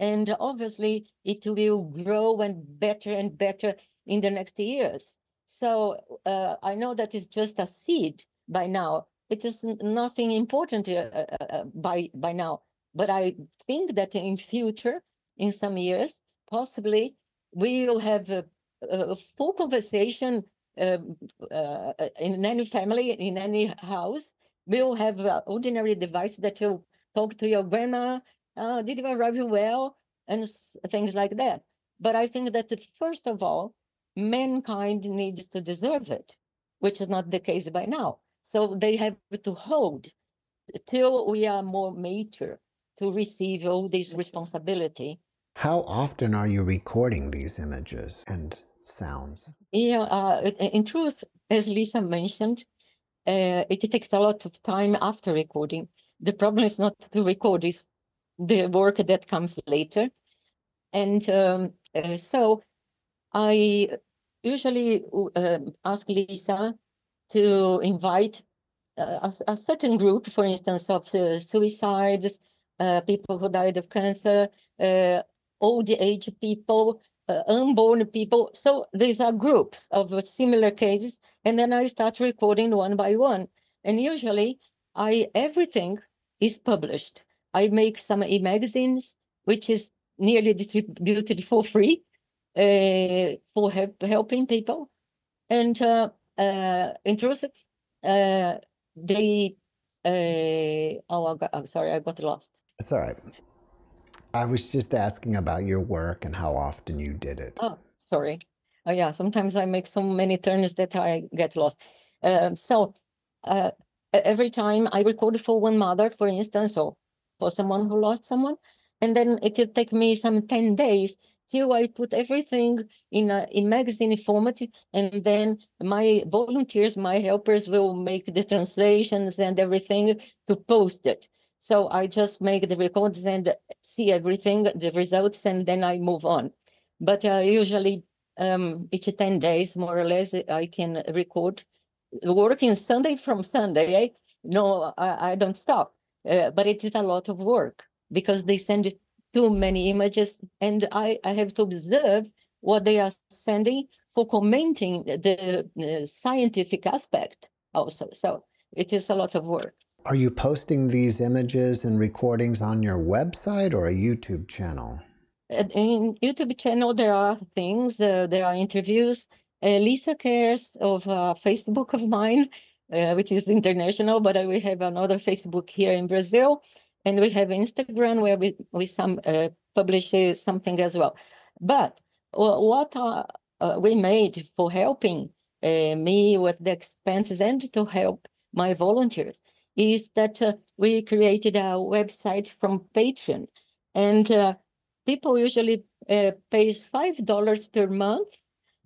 And obviously, it will grow and better and better in the next years. So uh, I know that it's just a seed by now. It is nothing important uh, uh, by, by now. But I think that in future, in some years, possibly, we will have a, a full conversation uh, uh, in any family, in any house. We will have an ordinary device that will talk to your grandma. Uh, did you arrive well? And things like that. But I think that first of all, mankind needs to deserve it, which is not the case by now. So they have to hold till we are more mature to receive all this responsibility. How often are you recording these images and sounds? Yeah, uh, in truth, as Lisa mentioned, uh, it takes a lot of time after recording. The problem is not to record, it's the work that comes later. And um, uh, so I usually uh, ask Lisa to invite uh, a, a certain group, for instance, of uh, suicides, uh, people who died of cancer, uh, old age people, uh, unborn people. So these are groups of similar cases. And then I start recording one by one. And usually I everything is published. I make some e-magazines, which is nearly distributed for free uh, for help, helping people. And uh, uh, in truth, uh, they... Uh, oh, I got, I'm sorry, I got lost. It's all right. I was just asking about your work and how often you did it. Oh, sorry. Oh, yeah, sometimes I make so many turns that I get lost. Um, so uh, every time I record for one mother, for instance, or for someone who lost someone. And then it will take me some ten days till I put everything in a in magazine format. And then my volunteers, my helpers will make the translations and everything to post it. So I just make the records and see everything, the results, and then I move on. But uh, usually um, each ten days, more or less, I can record. Working Sunday from Sunday, eh? No, I, I don't stop. Uh, but it is a lot of work because they send too many images, and I, I have to observe what they are sending for commenting the, the scientific aspect also. So it is a lot of work. Are you posting these images and recordings on your website or a YouTube channel? In YouTube channel, there are things, uh, there are interviews. Uh, Lisa Cares of uh, Facebook of mine, uh, which is international, but we have another Facebook here in Brazil. And we have Instagram where we, we some, uh, publish something as well. But uh, what uh, uh, we made for helping uh, me with the expenses and to help my volunteers is that uh, we created a website from Patreon. And uh, people usually uh, pays five dollars per month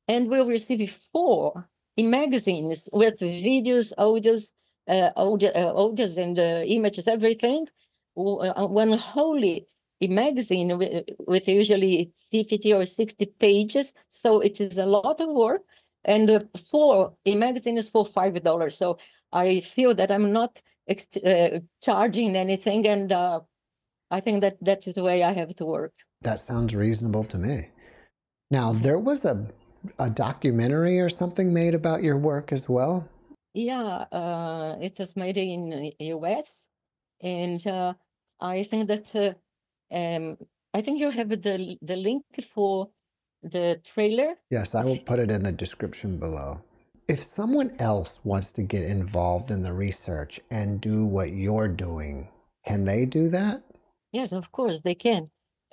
and will receive four in magazines with videos, audios, uh, audio, uh, audios and uh, images, everything. One wholly a magazine with, with usually fifty or sixty pages, so it is a lot of work. And uh, for a magazine is for five dollars. So I feel that I'm not ex uh, charging anything, and uh, I think that that is the way I have to work. That sounds reasonable to me. Now there was a a documentary or something made about your work as well. Yeah, uh, it was made in the U S. And uh, I think that uh, um, I think you have the the link for the trailer. Yes, I will put it in the description below. If someone else wants to get involved in the research and do what you're doing, can they do that? Yes, of course they can.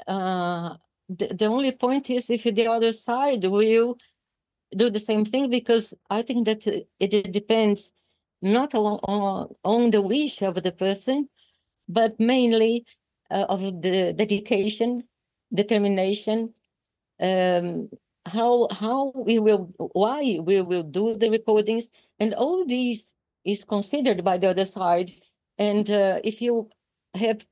Uh, the, the only point is if the other side will do the same thing, because I think that it depends not on, on, on the wish of the person, but mainly uh, of the dedication, determination, um, how how we will, why we will do the recordings, and all these is considered by the other side. And uh, if you have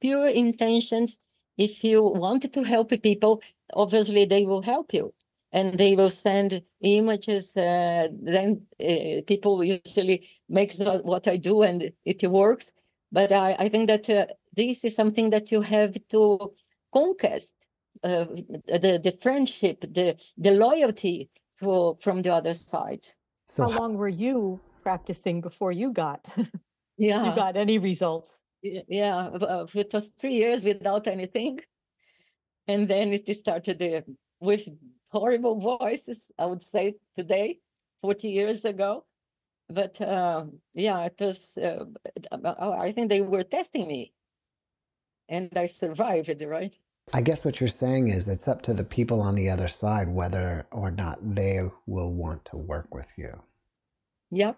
pure intentions, if you want to help people, obviously they will help you, and they will send images. Uh, then uh, people usually make what I do, and it works. But I, I think that uh, this is something that you have to conquest, uh, the, the friendship, the, the loyalty for, from the other side. So how long were you practicing before you got, yeah. you got any results? Yeah, uh, it was three years without anything. And then it started uh, with horrible voices, I would say today, forty years ago. But uh, yeah, it was, uh, I think they were testing me and I survived, right? I guess what you're saying is it's up to the people on the other side whether or not they will want to work with you. Yeah,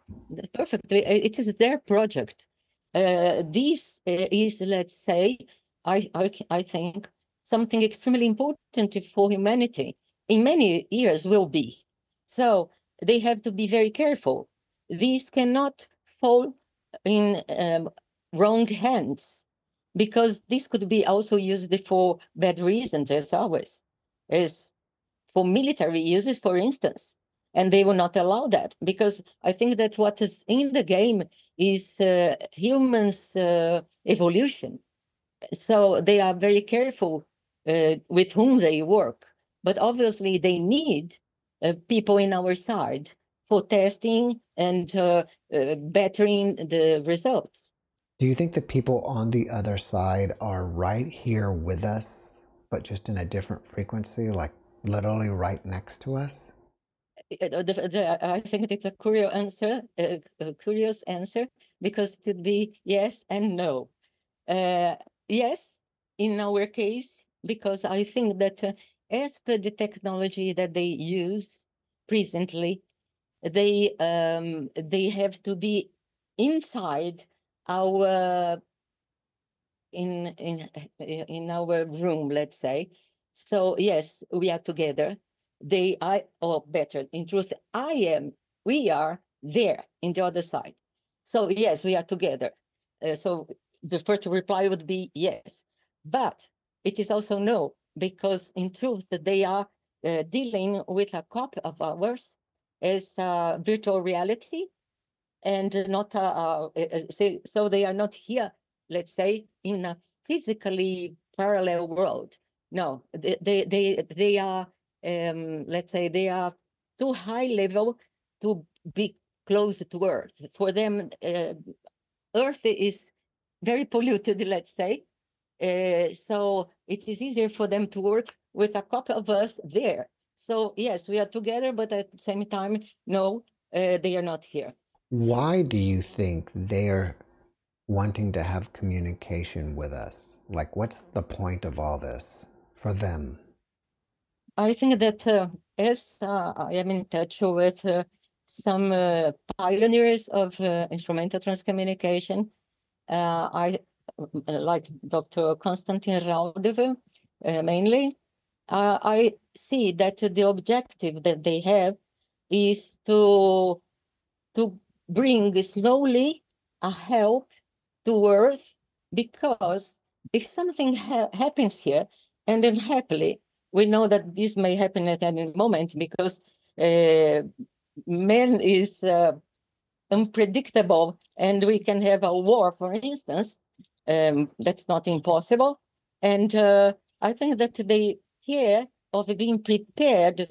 perfectly. It is their project. Uh, this is, let's say, I, I, I think something extremely important for humanity in many years will be. So they have to be very careful. These cannot fall in um, wrong hands, because this could be also used for bad reasons, as always, as for military uses, for instance, and they will not allow that, because I think that what is in the game is uh, humans' uh, evolution. So they are very careful uh, with whom they work, but obviously they need uh, people in our side for testing and uh, uh, bettering the results. Do you think the people on the other side are right here with us, but just in a different frequency, like literally right next to us? I think it's a curious answer, a curious answer, because it would be yes and no. Uh, yes, in our case, because I think that uh, as per the technology that they use presently, they um, they have to be inside our in in in our room, let's say. So yes, we are together. They I or better, in truth, I am. We are there in the other side. So yes, we are together. Uh, so the first reply would be yes, but it is also no, because in truth they are uh, dealing with a copy of ours as uh, virtual reality, and not uh, uh, so they are not here, let's say, in a physically parallel world. No, they they they, they are um, let's say they are too high level to be close to Earth. For them, uh, Earth is very polluted, let's say. Uh, so it is easier for them to work with a couple of us there. So yes, we are together, but at the same time, no, uh, they are not here. Why do you think they're wanting to have communication with us? Like, what's the point of all this for them? I think that uh, as uh, I am in touch with uh, some uh, pioneers of uh, instrumental transcommunication, uh, I like Doctor Konstantin Raudev, uh, mainly, uh, I see that the objective that they have is to, to bring slowly a help to Earth, because if something ha happens here, and unhappily, we know that this may happen at any moment, because uh, man is uh, unpredictable, and we can have a war, for instance. Um, that's not impossible. And uh, I think that the care of being prepared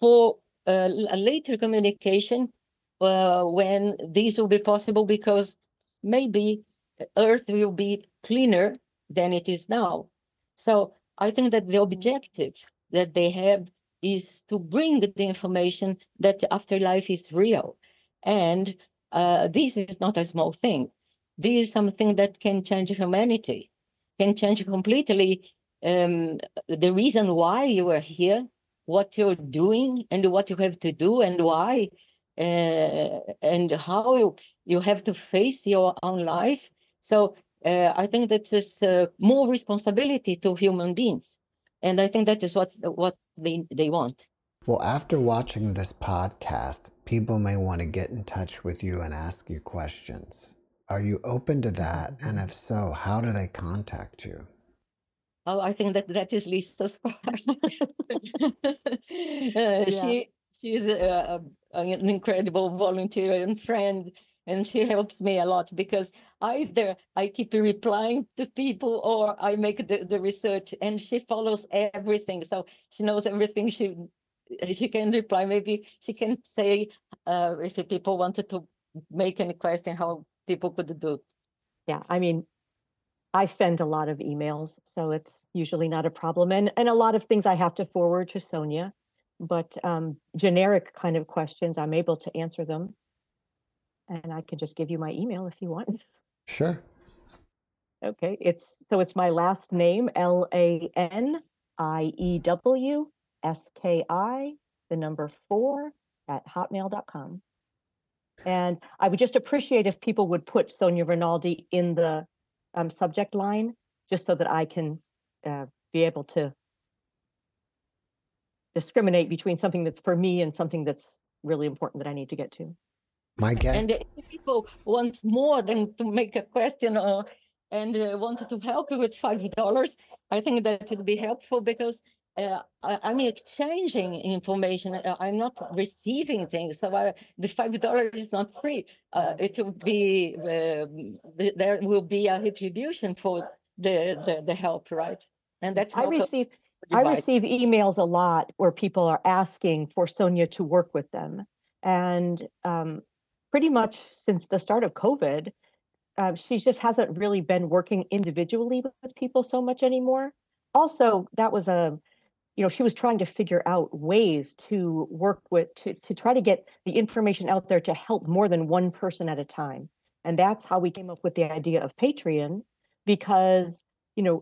for uh, a later communication uh, when this will be possible, because maybe Earth will be cleaner than it is now. So I think that the objective that they have is to bring the information that the afterlife is real. And uh, this is not a small thing. This is something that can change humanity, can change completely um, the reason why you are here, what you're doing, and what you have to do, and why, uh, and how you, you have to face your own life. So uh, I think that is uh, more responsibility to human beings, and I think that is what what they they want. Well, after watching this podcast, people may want to get in touch with you and ask you questions. Are you open to that? And if so, how do they contact you? Oh, I think that that is Lisa's part. uh, yeah. She she's a, a, an incredible volunteer and friend, and she helps me a lot, because either I keep replying to people or I make the, the research, and she follows everything. So she knows everything. She she can reply. Maybe she can say uh, if people wanted to make any question, how people could do. Yeah, I mean, I send a lot of emails, so it's usually not a problem. And, and a lot of things I have to forward to Sonia, but um, generic kind of questions, I'm able to answer them. And I can just give you my email if you want. Sure. Okay, it's so it's my last name, L A N I E W S K I, the number four, at hotmail dot com. And I would just appreciate if people would put Sonia Rinaldi in the um, subject line, just so that I can uh, be able to discriminate between something that's for me and something that's really important that I need to get to. My guess. And if people want more than to make a question or, and uh, wanted to help you with five dollars, I think that would be helpful, because Uh, I, I'm exchanging information. I'm not receiving things. So I, the five dollars is not free. Uh, it will be, uh, the, there will be a retribution for the, the, the help, right? And that's how I receive, I receive emails a lot where people are asking for Sonia to work with them. And um, pretty much since the start of COVID, uh, she just hasn't really been working individually with people so much anymore. Also, that was a, you know, she was trying to figure out ways to work with, to, to try to get the information out there to help more than one person at a time. And that's how we came up with the idea of Patreon, because, you know,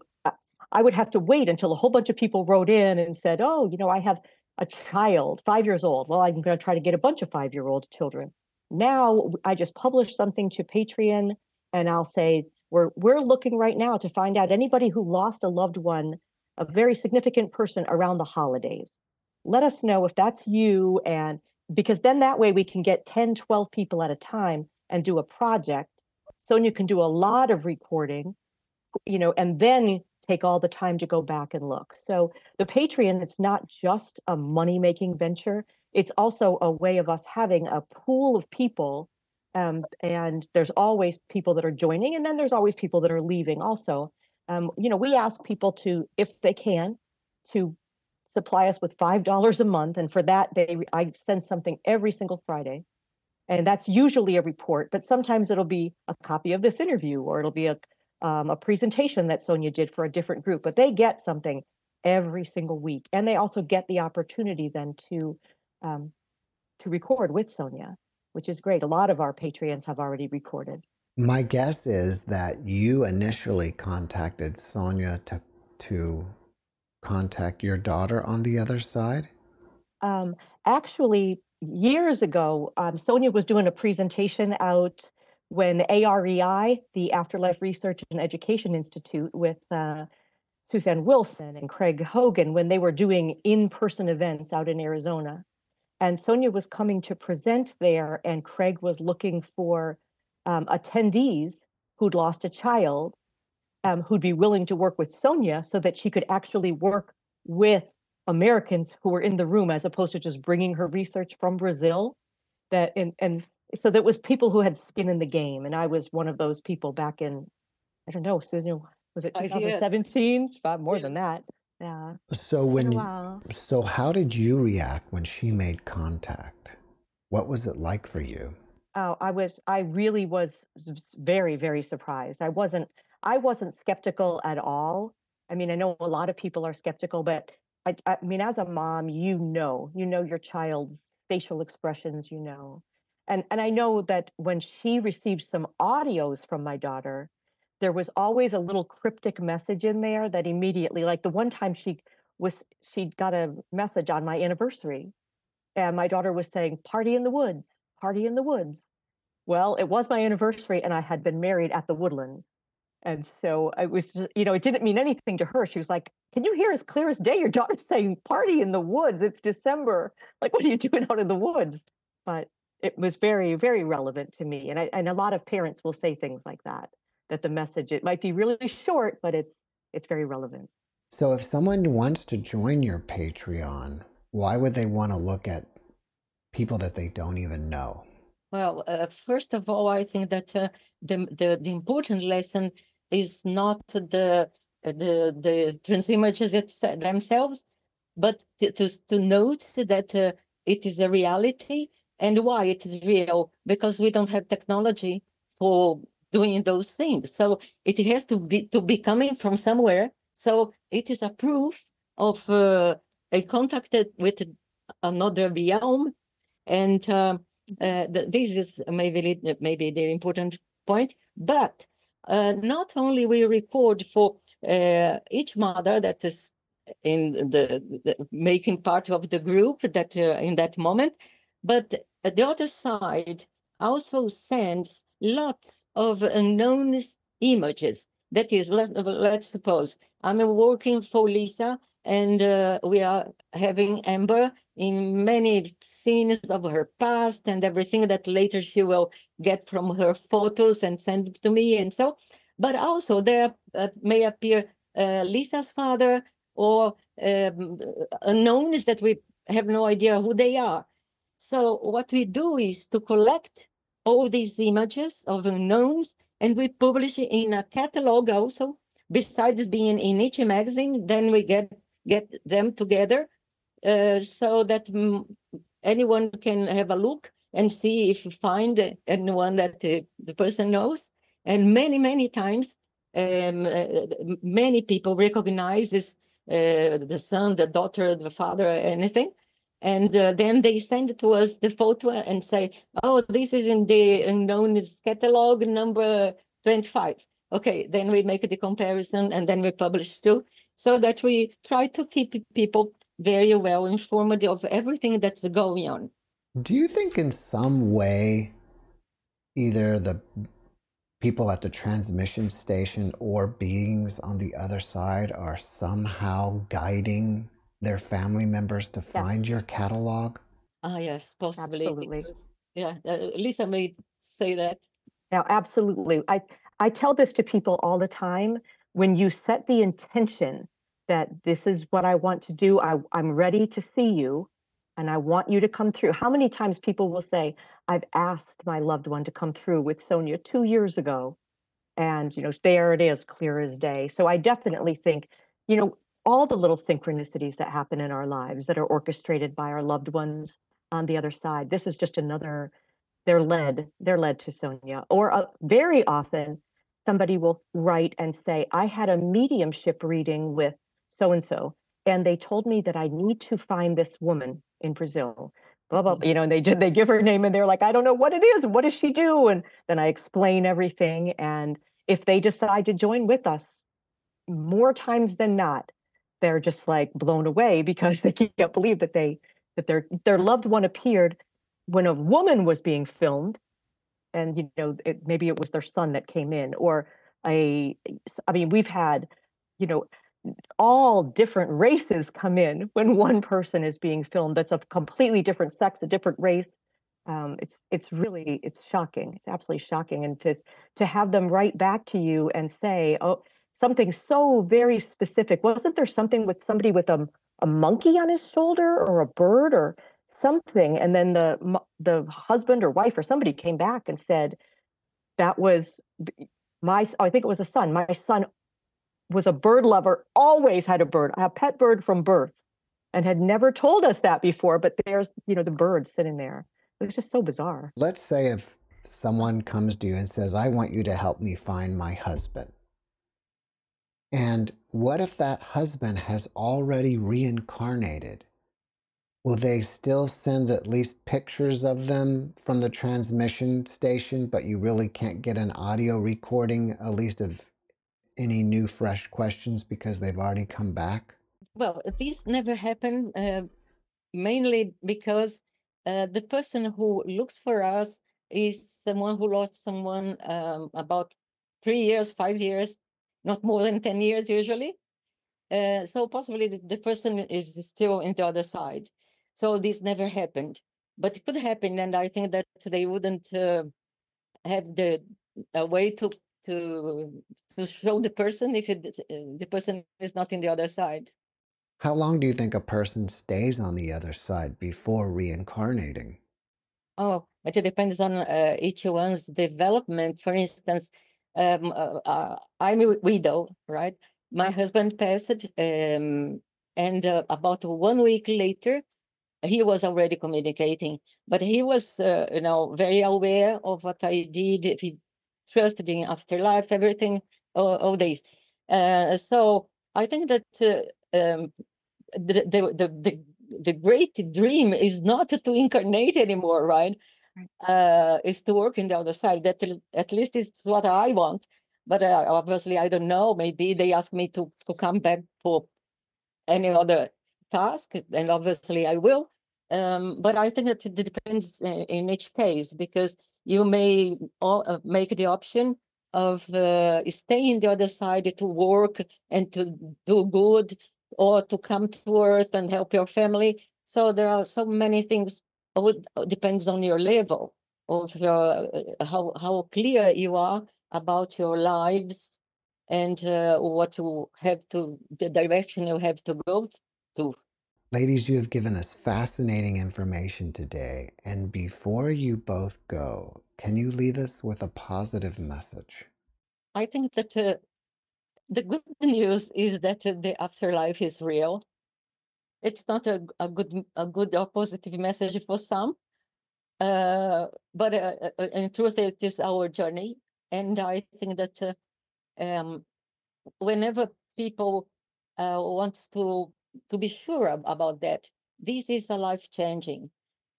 I would have to wait until a whole bunch of people wrote in and said, oh, you know, I have a child, five years old. Well, I'm going to try to get a bunch of five-year-old children. Now I just publish something to Patreon, and I'll say, we're, we're looking right now to find out anybody who lost a loved one, a very significant person, around the holidays. Let us know if that's you, and because then that way we can get ten, twelve people at a time and do a project. Sonia can do a lot of recording, you know, and then take all the time to go back and look. So the Patreon, it's not just a money-making venture. It's also a way of us having a pool of people, um, and there's always people that are joining, and then there's always people that are leaving also. Um, you know, we ask people to, if they can, to supply us with five dollars a month. And for that, they I send something every single Friday. And that's usually a report, but sometimes it'll be a copy of this interview, or it'll be a, um, a presentation that Sonia did for a different group. But they get something every single week. And they also get the opportunity then to um, to record with Sonia, which is great. A lot of our Patreons have already recorded. My guess is that you initially contacted Sonia to, to contact your daughter on the other side? Um, actually, years ago, um, Sonia was doing a presentation out when A R E I, the Afterlife Research and Education Institute, with uh, Suzanne Wilson and Craig Hogan, when they were doing in-person events out in Arizona. And Sonia was coming to present there, and Craig was looking for Um, attendees who'd lost a child, um, who'd be willing to work with Sonia so that she could actually work with Americans who were in the room, as opposed to just bringing her research from Brazil. That and, and so that was people who had skin in the game. And I was one of those people back in, I don't know, Susan, was it twenty seventeen? Five, more yeah. than that. Yeah. So when, so how did you react when she made contact? What was it like for you? Oh, I was, I really was very, very surprised. I wasn't, I wasn't skeptical at all. I mean, I know a lot of people are skeptical, but I, I mean, as a mom, you know, you know your child's facial expressions, you know. And, and I know that when she received some audios from my daughter, there was always a little cryptic message in there that immediately, like the one time she was, she got a message on my anniversary, and my daughter was saying, "Party in the woods. Party in the woods." Well, it was my anniversary, and I had been married at the Woodlands. And so it was, just, you know, it didn't mean anything to her. She was like, "Can you hear as clear as day? Your daughter's saying party in the woods. It's December. Like, what are you doing out in the woods?" But it was very, very relevant to me. And I, and a lot of parents will say things like that, that the message, it might be really short, but it's, it's very relevant. So if someone wants to join your Patreon, why would they want to look at people that they don't even know? Well, uh, first of all, I think that uh, the, the the important lesson is not the the the trans images itself, themselves, but to to, to note that uh, it is a reality, and why it is real, because we don't have technology for doing those things. So it has to be to be coming from somewhere. So it is a proof of uh, a contact with another realm. And uh, uh, this is maybe maybe the important point. But uh, not only we record for uh, each mother that is in the, the making part of the group that uh, in that moment, but the other side also sends lots of unknown images. That is, let's, let's suppose I'm working for Lisa, and uh, we are having Amber in many scenes of her past and everything that later she will get from her photos and send to me, and so. But also there uh, may appear uh, Lisa's father, or um, unknowns that we have no idea who they are. So what we do is to collect all these images of unknowns, and we publish it in a catalog also. Besides being in each magazine, then we get get them together, uh, so that anyone can have a look and see if you find anyone that uh, the person knows. And many, many times, um, uh, many people recognize this, uh, the son, the daughter, the father, anything. And uh, then they send it to us the photo and say, "Oh, this is in the unknown catalog number twenty-five. Okay, then we make the comparison, and then we publish too, so that we try to keep people very well informed of everything that's going on. Do you think in some way, either the people at the transmission station or beings on the other side are somehow guiding their family members to yes. find your catalog? Ah, yes, possibly. Absolutely. Because, yeah, uh, Lisa may say that. No, absolutely. I. I tell this to people all the time. When you set the intention that this is what I want to do, I, I'm ready to see you, and I want you to come through. How many times people will say, "I've asked my loved one to come through with Sonia two years ago, And, you know, there it is, clear as day. So I definitely think, you know, all the little synchronicities that happen in our lives that are orchestrated by our loved ones on the other side, this is just another, they're led, they're led to Sonia. Or uh, very often somebody will write and say, I had a mediumship reading with so-and-so, and they told me that I need to find this woman in Brazil. Blah, blah, blah. You know, and they they give her name and they're like, I don't know what it is. What does she do? And then I explain everything. And if they decide to join with us, more times than not, they're just like blown away because they can't believe that they that their their loved one appeared when a woman was being filmed. And, you know, it, maybe it was their son that came in, or a, I mean, we've had, you know, all different races come in when one person is being filmed that's of completely different sex, a different race. Um, it's it's really, it's shocking. It's absolutely shocking. And to, to have them write back to you and say, oh, something so very specific. Wasn't there something with somebody with a, a monkey on his shoulder or a bird or something? And then the the husband or wife or somebody came back and said, that was my, oh, I think it was a son. My son was a bird lover, always had a bird, a pet bird from birth, and had never told us that before. But there's, you know, the bird sitting there. It was just so bizarre. Let's say if someone comes to you and says, I want you to help me find my husband. And what if that husband has already reincarnated? Will they still send at least pictures of them from the transmission station, but you really can't get an audio recording, at least of any new fresh questions because they've already come back? Well, these never happen, uh, mainly because uh, the person who looks for us is someone who lost someone um, about three years, five years, not more than ten years usually. Uh, so possibly the, the person is still on the other side. So this never happened, but it could happen. And I think that they wouldn't uh, have the a way to To, to show the person if it, the person is not in the other side. How long do you think a person stays on the other side before reincarnating? Oh, it depends on uh, each one's development. For instance, um, uh, uh, I'm a widow, right? My husband passed, um, and uh, about one week later, he was already communicating, but he was, uh, you know, very aware of what I did. If he trusted in afterlife, everything, all, all these. Uh, so I think that uh, um, the, the the the great dream is not to incarnate anymore, right? Uh, it's to work in the other side. That at least is what I want. But uh, obviously, I don't know. Maybe they ask me to to come back for any other task, and obviously I will. Um, but I think that it depends in, in each case, because you may make the option of uh, staying the other side to work and to do good, or to come to Earth and help your family. So there are so many things. It depends on your level of your, how how clear you are about your lives and uh, what you have to, the direction you have to go to. Ladies, you have given us fascinating information today, and before you both go, can you leave us with a positive message? I think that uh, the good news is that uh, the afterlife is real. It's not a, a good a good or positive message for some, uh, but uh, in truth, it is our journey, and I think that uh, um, whenever people uh, want to to be sure about that, this is a life-changing,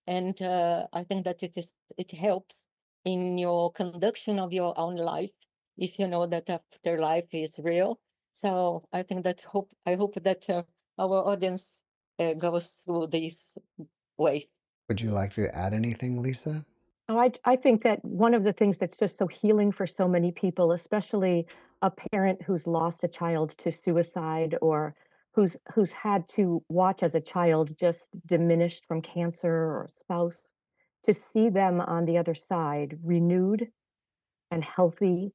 and uh, I think that it is it helps in your conduction of your own life if you know that afterlife is real. So I think that hope I hope that uh, our audience uh, goes through this way. Would you like to add anything, Lisa? Oh, I I think that one of the things that's just so healing for so many people, especially a parent who's lost a child to suicide, or who's who's had to watch as a child just diminished from cancer, or a spouse, to see them on the other side renewed and healthy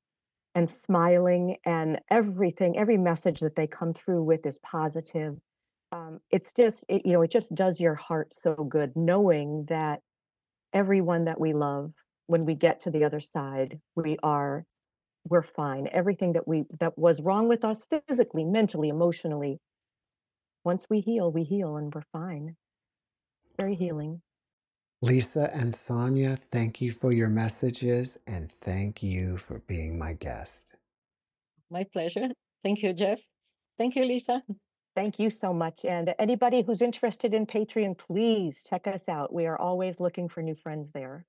and smiling, and everything, every message that they come through with is positive. Um, it's just, it, you know, it just does your heart so good knowing that everyone that we love, when we get to the other side, we are we're fine. Everything that we that was wrong with us physically, mentally, emotionally, once we heal, we heal and we're fine. Very healing. Lisa and Sonia, thank you for your messages and thank you for being my guest. My pleasure. Thank you, Jeff. Thank you, Lisa. Thank you so much. And anybody who's interested in Patreon, please check us out. We are always looking for new friends there.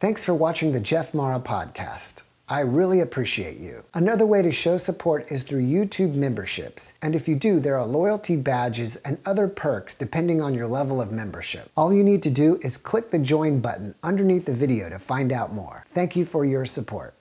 Thanks for watching the Jeff Mara podcast. I really appreciate you. Another way to show support is through YouTube memberships. And if you do, there are loyalty badges and other perks depending on your level of membership. All you need to do is click the join button underneath the video to find out more. Thank you for your support.